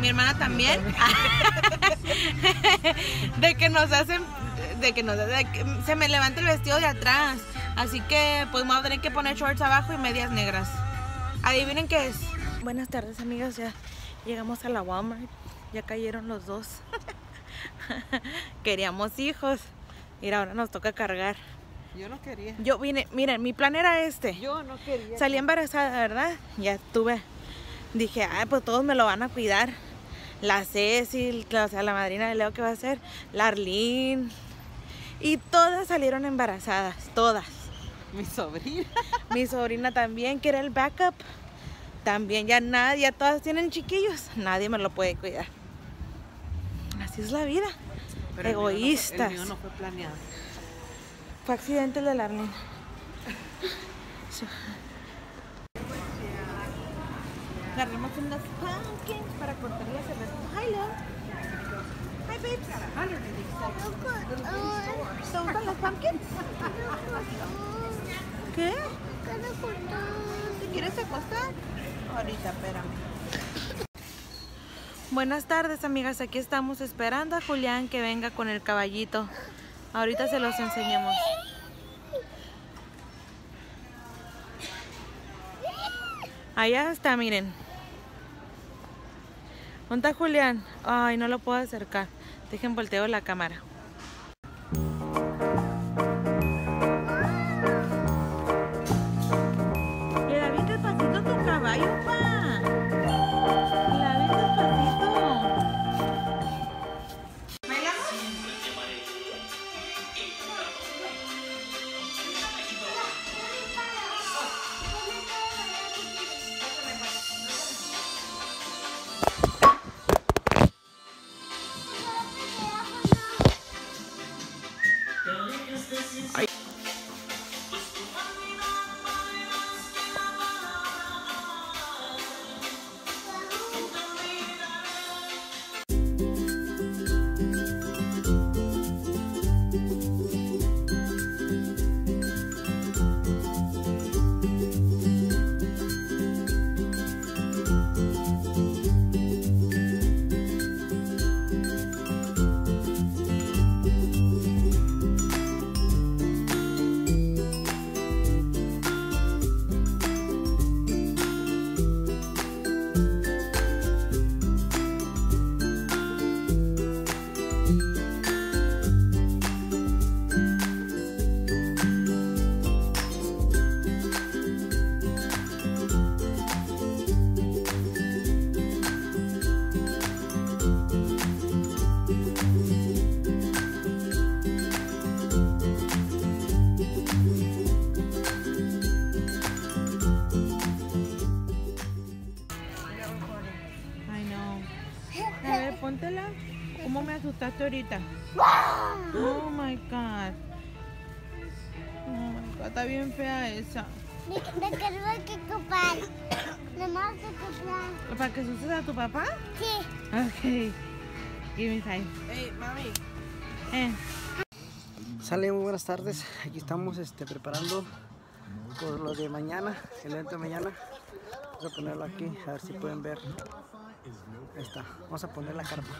Mi hermana también. De que nos hacen... De que, no, de que se me levanta el vestido de atrás. Así que pues me voy a tener que poner shorts abajo y medias negras. Adivinen qué es. Buenas tardes, amigas, ya llegamos a la Walmart. Ya cayeron los dos. Queríamos hijos. Mira, ahora nos toca cargar. Yo no quería. Yo vine, miren, mi plan era este. Yo no quería. Salí embarazada, ¿verdad? Ya tuve. Dije, ah, pues todos me lo van a cuidar. La Cecil, o sea, la madrina de Leo que va a ser, la Arlene. Y todas salieron embarazadas, todas. Mi sobrina. Mi sobrina también, que era el backup. También ya nadie, ya todas tienen chiquillos. Nadie me lo puede cuidar. Así es la vida. Pero egoístas. El mío no, el mío no fue planeado. Fue accidente el de la Arlene. Agarramos unas pumpkins para cortar la cerveza. Hi, Leo. Hi, babes. ¿Te gustan las pumpkins? ¿Qué? ¿Te quieres acostar? Ahorita, espérame. Buenas tardes, amigas. Aquí estamos esperando a Julián que venga con el caballito. Ahorita se los enseñamos. Allá está, miren. ¿Dónde está Julián? Ay, no lo puedo acercar. Dejen volteo la cámara. Le da bien despacito a tu caballo, pa. Le da bien despacito. ¿Mela? ¿Cómo me asustaste ahorita? Oh my god. Oh my god, está bien fea esa. Me quiero ocupar. No me vas a ocupar. ¿Para que asustes a tu papá? Sí. Ok. Give me time. Hey, mami. Eh. Sale, muy buenas tardes. Aquí estamos este, preparando por lo de mañana, el evento de mañana. Vamos a ponerlo aquí, a ver si pueden ver. Ahí está, vamos a poner la carpa.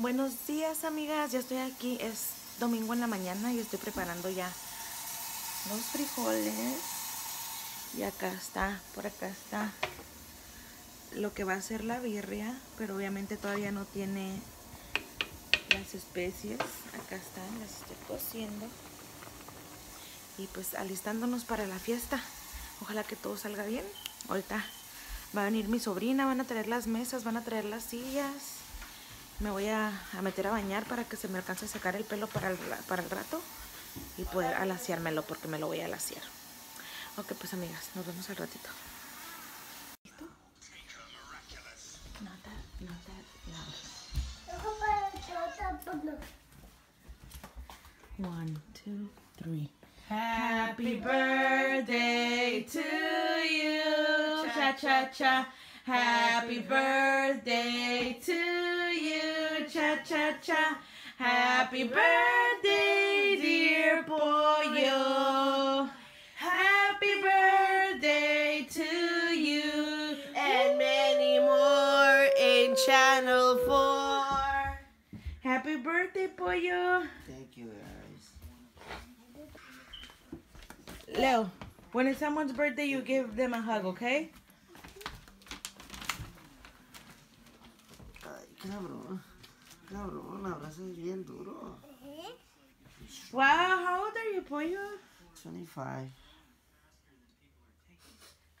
Buenos días, amigas, ya estoy aquí, es domingo en la mañana y estoy preparando ya los frijoles. Y acá está, por acá está lo que va a ser la birria, pero obviamente todavía no tiene las especies. Acá están, las estoy cociendo y pues alistándonos para la fiesta. Ojalá que todo salga bien. Ahorita va a venir mi sobrina, van a traer las mesas, van a traer las sillas. Me voy a, a meter a bañar para que se me alcance a sacar el pelo para el, para el rato y poder alaciármelo, porque me lo voy a alaciar. Ok, pues amigas, nos vemos al ratito. ¿Listo? No, no, no, no. One, two, three. Happy birthday to you. Cha, cha, cha. Happy birthday to you, cha-cha-cha. Happy birthday, dear Pollo. Happy birthday to you, and many more in Channel four. Happy birthday, Pollo. Thank you, guys. Leo, when it's someone's birthday, you give them a hug, okay? Cabrón, cabrón, abrazo bien duro. Wow, how old are you, Pollo? twenty-five.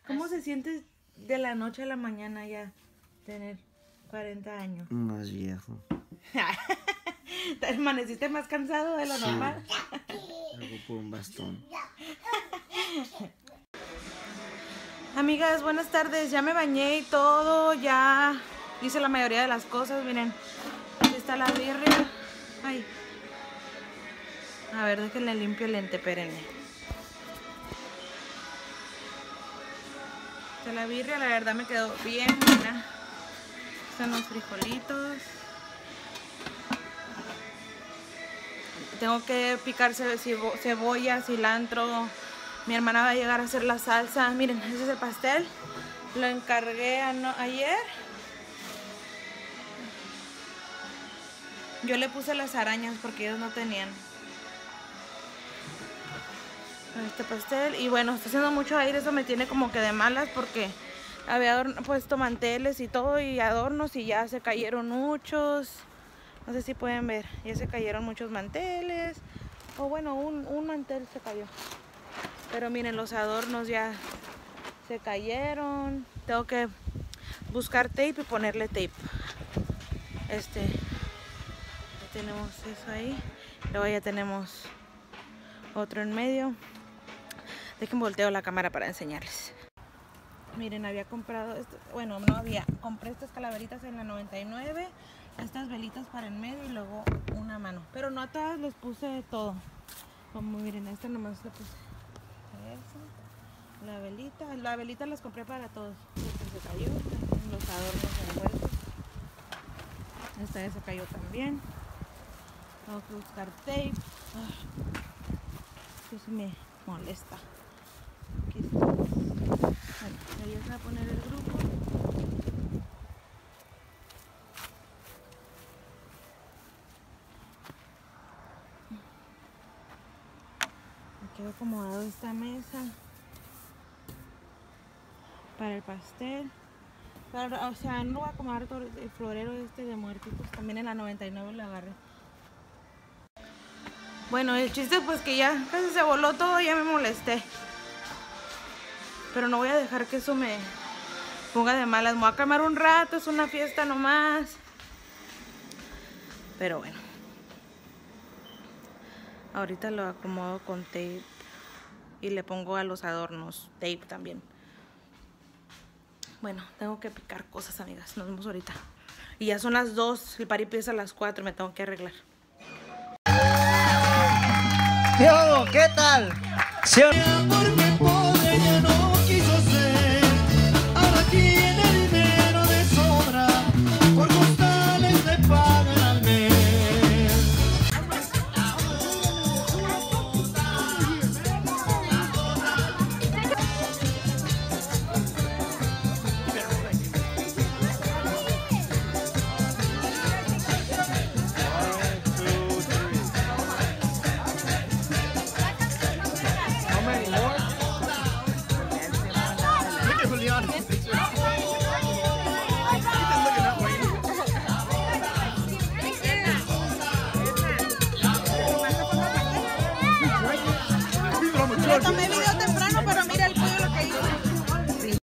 ¿Cómo se siente de la noche a la mañana ya tener cuarenta años? Más viejo. ¿Te amaneciste más cansado de lo normal? Ocupo un bastón. Amigas, buenas tardes. Ya me bañé y todo, ya... hice la mayoría de las cosas, miren. Aquí está la birria. Ay. A ver, déjenle limpio el lente, espérenme. Está la birria, la verdad me quedó bien, mira. Están los frijolitos. Tengo que picar cebo cebolla, cilantro. Mi hermana va a llegar a hacer la salsa. Miren, ese es el pastel. Lo encargué ayer. Yo le puse las arañas porque ellos no tenían. Este pastel. Y bueno, está haciendo mucho aire. Eso me tiene como que de malas porque había puesto manteles y todo y adornos y ya se cayeron muchos. No sé si pueden ver. Ya se cayeron muchos manteles. O bueno, un, un mantel se cayó. Pero miren, los adornos ya se cayeron. Tengo que buscar tape y ponerle tape. Este... tenemos eso ahí, luego ya tenemos otro en medio. Dejen volteo la cámara para enseñarles. Miren, había comprado esto, bueno, no había, compré estas calaveritas en la noventa y nueve, estas velitas para en medio y luego una mano, pero no a todas les puse de todo. Como miren, esta nomás le puse esa, la velita, la velita las compré para todos. Este se cayó, los adornos envueltos, esta se cayó también. Tengo que buscar tape. Esto sí me molesta. Aquí está. Bueno, ahí les voy a poner el grupo. Me quedo acomodado esta mesa para el pastel. Para, o sea, no voy a acomodar todo el florero este de muertitos. También en la noventa y nueve lo agarré. Bueno, el chiste pues que ya casi se voló todo, ya me molesté. Pero no voy a dejar que eso me ponga de malas. Me voy a calmar un rato, es una fiesta nomás. Pero bueno. Ahorita lo acomodo con tape. Y le pongo a los adornos tape también. Bueno, tengo que picar cosas, amigas. Nos vemos ahorita. Y ya son las dos, el party empieza a las cuatro, me tengo que arreglar. Yo, ¿qué tal? Sí. Le tomé video temprano, pero mira el pollo lo que hizo. Sí.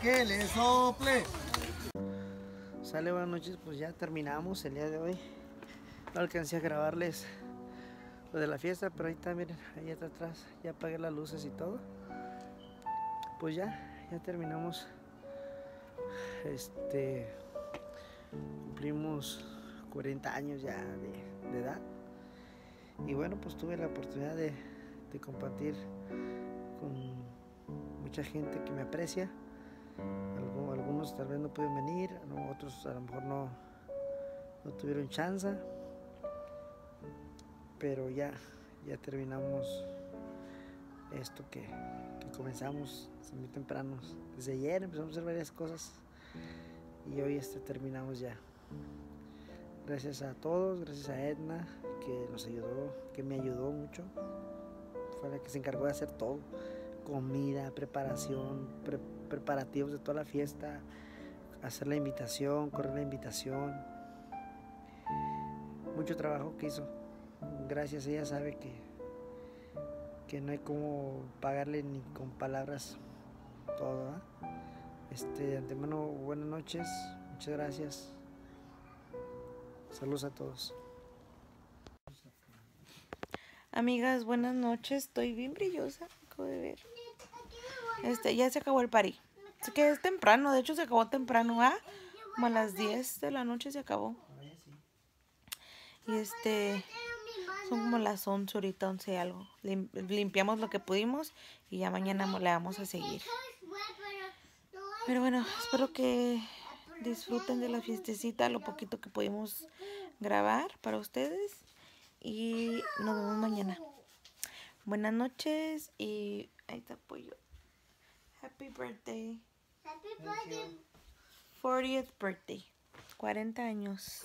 Que le sople. Sale, buenas noches, pues ya terminamos el día de hoy. No alcancé a grabarles lo de la fiesta, pero ahí está, miren, ahí está atrás. Ya apagué las luces y todo. Pues ya, ya terminamos. Este, cumplimos cuarenta años ya de, de edad. Y bueno, pues tuve la oportunidad de, de compartir con mucha gente que me aprecia. Algunos tal vez no pudieron venir, otros a lo mejor no, no tuvieron chance, pero ya, ya terminamos esto que, que comenzamos muy tempranos. Desde ayer empezamos a hacer varias cosas y hoy este terminamos ya. Gracias a todos, gracias a Edna que nos ayudó, que me ayudó mucho, fue la que se encargó de hacer todo, comida, preparación, pre preparativos de toda la fiesta, hacer la invitación, correr la invitación, mucho trabajo que hizo. Gracias, ella sabe que que no hay como pagarle ni con palabras todo, ¿verdad? Este, de antemano, buenas noches, muchas gracias, saludos a todos. Amigas, buenas noches, estoy bien brillosa, acabo de ver. Este, ya se acabó el party. Así que es temprano, de hecho se acabó temprano, ¿ah? Como a las diez de la noche se acabó. Y este, son como las once ahorita, once y algo. Lim, limpiamos lo que pudimos y ya mañana le vamos a seguir. Pero bueno, espero que disfruten de la fiestecita, lo poquito que pudimos grabar para ustedes. Y nos vemos mañana. Buenas noches y ahí está Pollo. Happy birthday. Happy birthday. fortieth birthday. cuarenta años.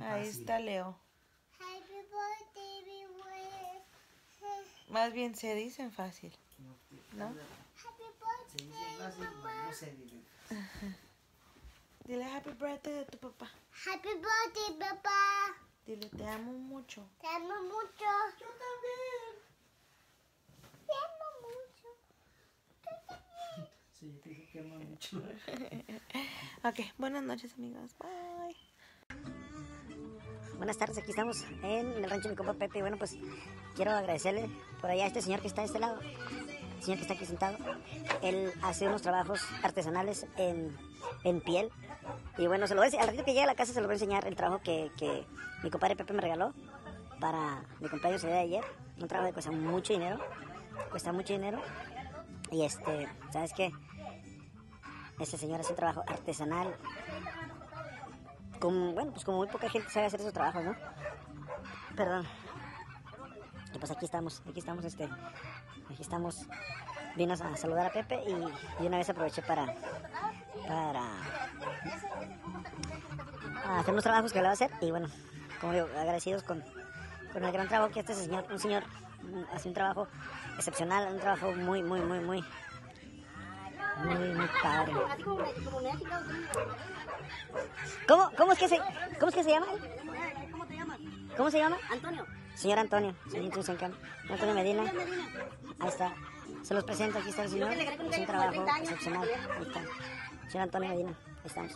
Ahí está Leo. Happy birthday. Más bien se dicen fácil, ¿no? Happy birthday. No se dicen fácil. Dile happy birthday a tu papá. Happy birthday, papá. Dile te amo mucho. Te amo mucho. Yo también. Te amo mucho. Sí, te dije que amo mucho. Ok, buenas noches, amigas. Bye. Buenas tardes, aquí estamos en el rancho de mi compa Pepe. Bueno, pues quiero agradecerle por allá a este señor que está de este lado, el señor que está aquí sentado. Él hace unos trabajos artesanales en, en piel. Y bueno, se lo voy a decir, al ratito que llegue a la casa se lo voy a enseñar el trabajo que, que mi compadre Pepe me regaló para mi cumpleaños el día de ayer. Un trabajo que cuesta mucho dinero. Cuesta mucho dinero. Y este, ¿sabes qué? Este señor hace un trabajo artesanal. Como, bueno, pues como muy poca gente sabe hacer esos trabajos, ¿no? Perdón. Y pues aquí estamos, aquí estamos, este, aquí estamos. Vino a saludar a Pepe y, y una vez aproveché para, para hacer unos trabajos que le voy a hacer. Y bueno, como digo, agradecidos con, con el gran trabajo que este señor, un señor hace un trabajo excepcional, un trabajo muy, muy, muy, muy, muy, muy padre. ¿Cómo, cómo es que se, cómo es que se llama? ¿Cómo te llamas? ¿Cómo se llama? Antonio. Señor Antonio, Antonio Medina. Ahí está. Se los presento, aquí está el señor. Es un trabajo excepcional. Ahí está. Señor Antonio Medina, ahí estamos.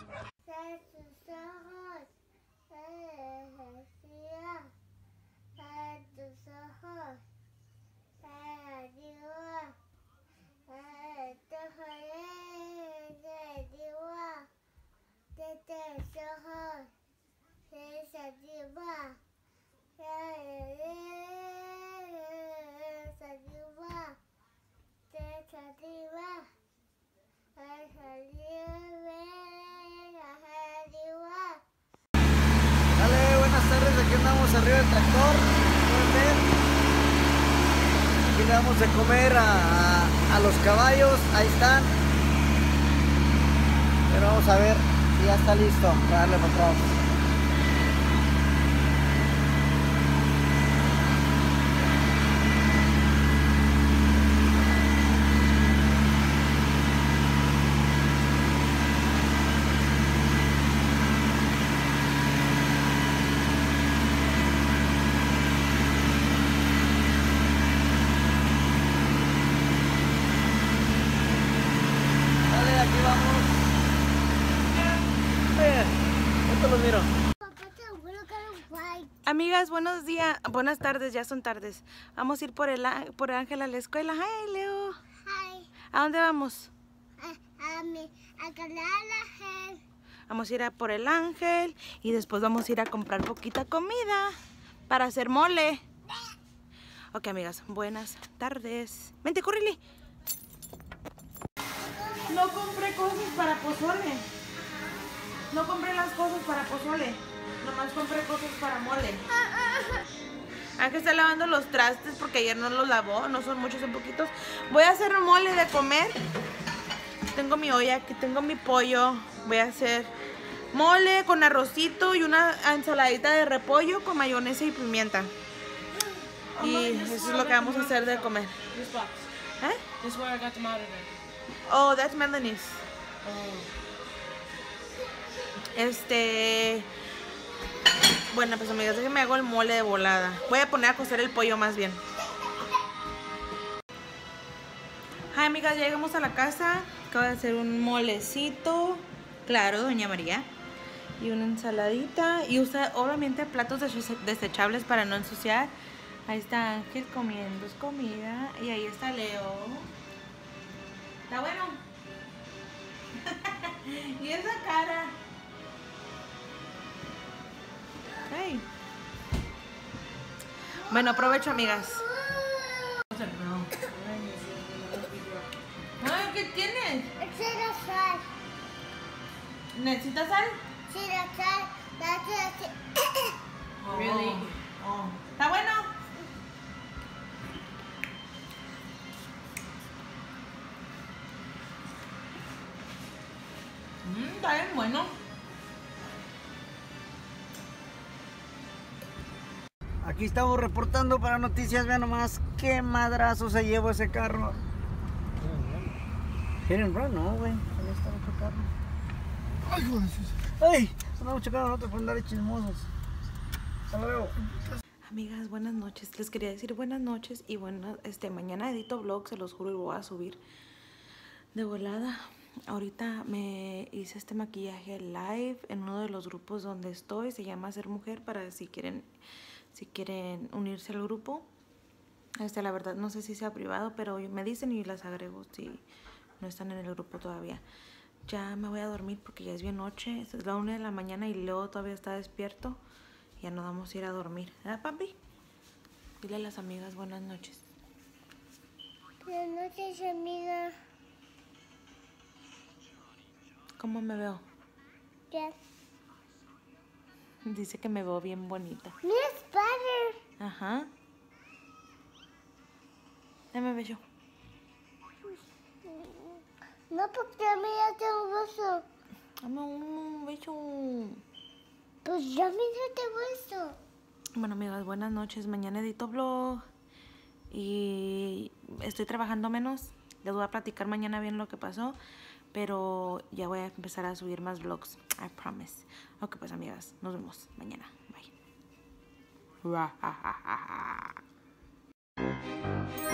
estamos arriba del tractor, pueden ver. Aquí le damos de comer a, a los caballos, ahí están. Pero vamos a ver si ya está listo para darle para atrás. Amigas, buenos días, buenas tardes, ya son tardes. Vamos a ir por el por Ángel a la escuela. Hi, Leo. Hi. ¿A dónde vamos? A, a mi, a Ángel. Vamos a ir a por el Ángel y después vamos a ir a comprar poquita comida para hacer mole. Ok, amigas, buenas tardes. Vente, córrele. No compré cosas para pozole. No compré las cosas para pozole. Nomás compré cosas para mole. Ángel está lavando los trastes porque ayer no los lavó. No son muchos, son poquitos. Voy a hacer mole de comer. Tengo mi olla, aquí tengo mi pollo. Voy a hacer mole con arrocito y una ensaladita de repollo con mayonesa y pimienta. Y eso es lo que vamos a hacer de comer. ¿Eh? Oh, that's Melanie's. Este... Bueno, pues amigas, déjenme hago el mole de volada. Voy a poner a cocer el pollo más bien. Ay, amigas, ya llegamos a la casa. Acabo de hacer un molecito. Claro, doña María. Y una ensaladita. Y usa obviamente platos desechables para no ensuciar. Ahí está Ángel comiendo comida. Y ahí está Leo. ¿Está bueno? Y esa cara. Hey. Bueno, aprovecho, amigas. Ay, ¿qué tienes? Quiero sal. ¿Necesitas sal? Quiero sal. Oh. Really? Oh. ¿Está bueno? Mm, está bien bueno. Aquí estamos reportando para noticias. Vean nomás qué madrazo se llevó ese carro. Hit and run, no, güey. Ahí está otro carro. Ay, güey. Ay, andamos chocando nosotros por andar de chismosos. Hasta luego. Amigas, buenas noches. Les quería decir buenas noches y bueno, este, mañana edito vlog, se los juro, y lo voy a subir de volada. Ahorita me hice este maquillaje live en uno de los grupos donde estoy. Se llama Ser Mujer, para si quieren... Si quieren unirse al grupo. Este, la verdad no sé si sea privado, pero me dicen y las agrego si no están en el grupo todavía. Ya me voy a dormir porque ya es bien noche. Es la una de la mañana y Leo todavía está despierto. Ya nos vamos a ir a dormir. ¿Verdad, papi? Dile a las amigas buenas noches. Buenas noches, amiga. ¿Cómo me veo? Bien. Dice que me veo bien bonita. Mi padre. Ajá. Dame beso. No, porque a mí ya tengo beso. Dame un beso. Pues ya me dio beso. Bueno, amigas, buenas noches. Mañana edito vlog. Y estoy trabajando menos. Les voy a platicar mañana bien lo que pasó. Pero ya voy a empezar a subir más vlogs. I promise. Ok, pues amigas, nos vemos mañana. Bye. Thank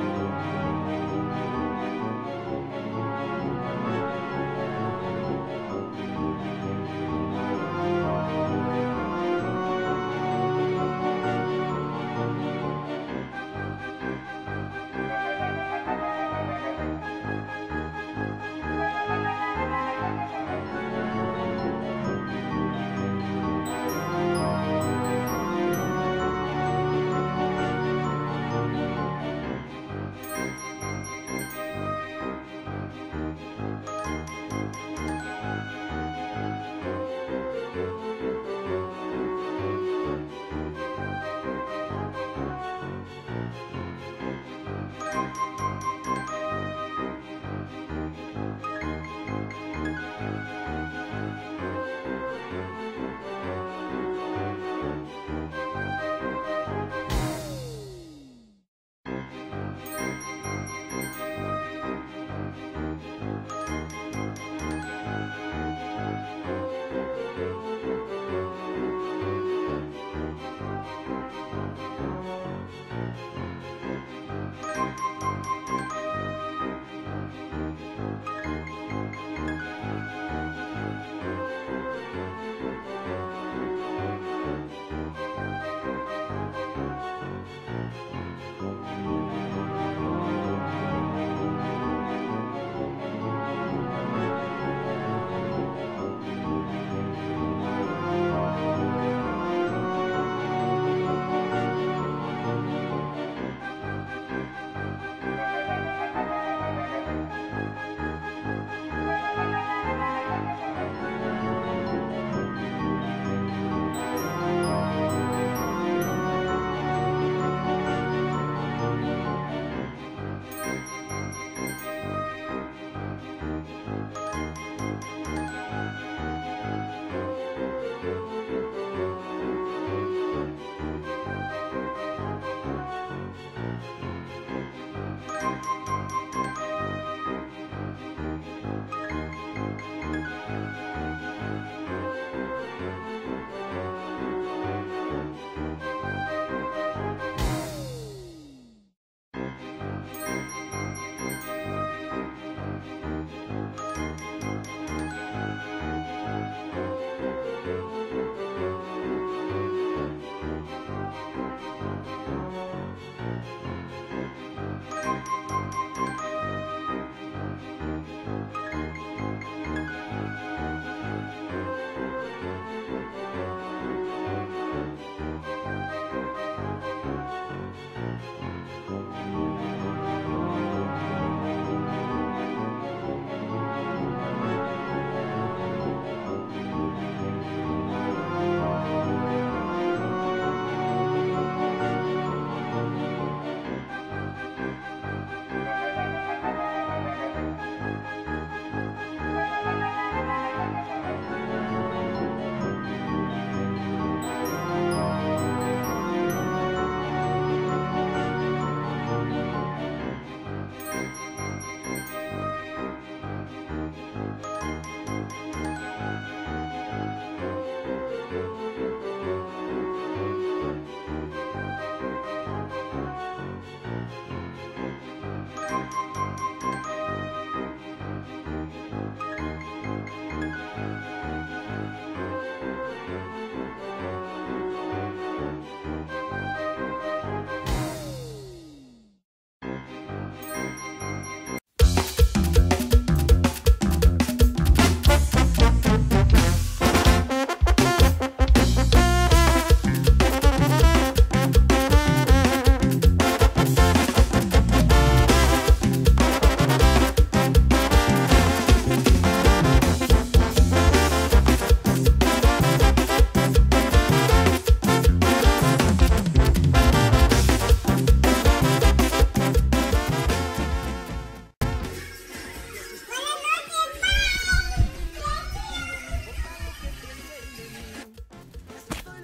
you.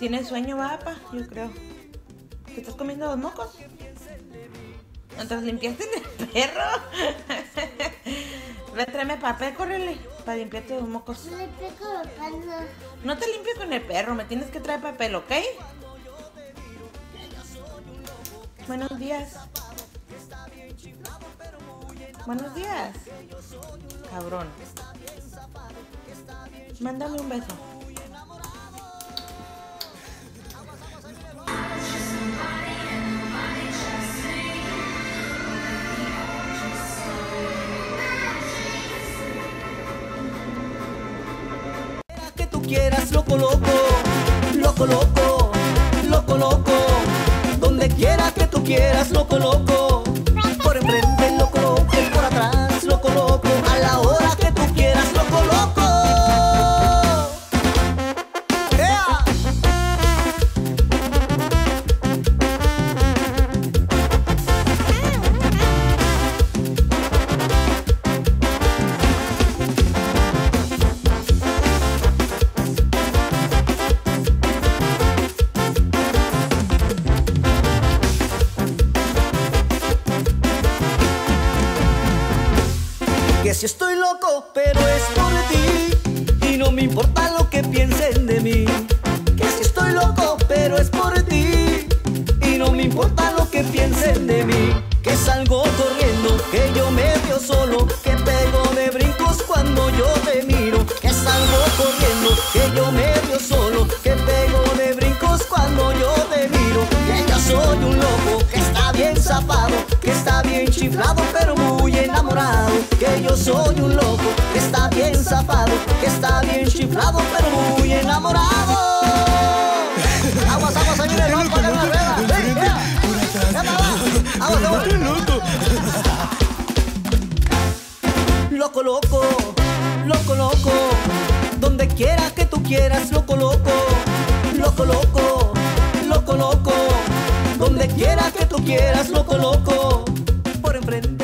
Tienes sueño, va, papá, yo creo. ¿Te estás comiendo los mocos? ¿Entonces limpiaste el perro? Ve, tráeme papel, córrele, para limpiarte los mocos. No limpié con el perro. No te limpio con el perro, me tienes que traer papel, ¿ok? Buenos días. Buenos días. Cabrón. Mándame un beso. Que tú quieras, loco, loco, loco, loco, loco, loco. Donde quiera que tú quieras, loco, loco. Por enfrente, loco, loco, por atrás, loco, loco. A la hora que tú quieras, loco, loco. Si estoy loco, pero es por ti, y no me importa lo que piensen de mí. Que si estoy loco, pero es por ti, y no me importa lo que piensen de mí. Que salgo corriendo, que yo medio solo, que pego de brincos cuando yo te miro. Que salgo corriendo, que yo medio solo, que pego de brincos cuando yo te miro. Que yo soy un loco, que está bien zapado, que está bien chiflado, pero muy enamorado. Que yo soy un loco, que está bien zapado, que está bien chiflado, pero muy enamorado. Aguas, aguas, ahí viene el loco, acá en la rueda. Ven, ven, aguas, aguas. Loco, loco, loco, loco. Donde quiera que tú quieras, loco, loco. Loco, loco, loco, loco. Donde quiera que tú quieras, loco, loco. Por enfrente.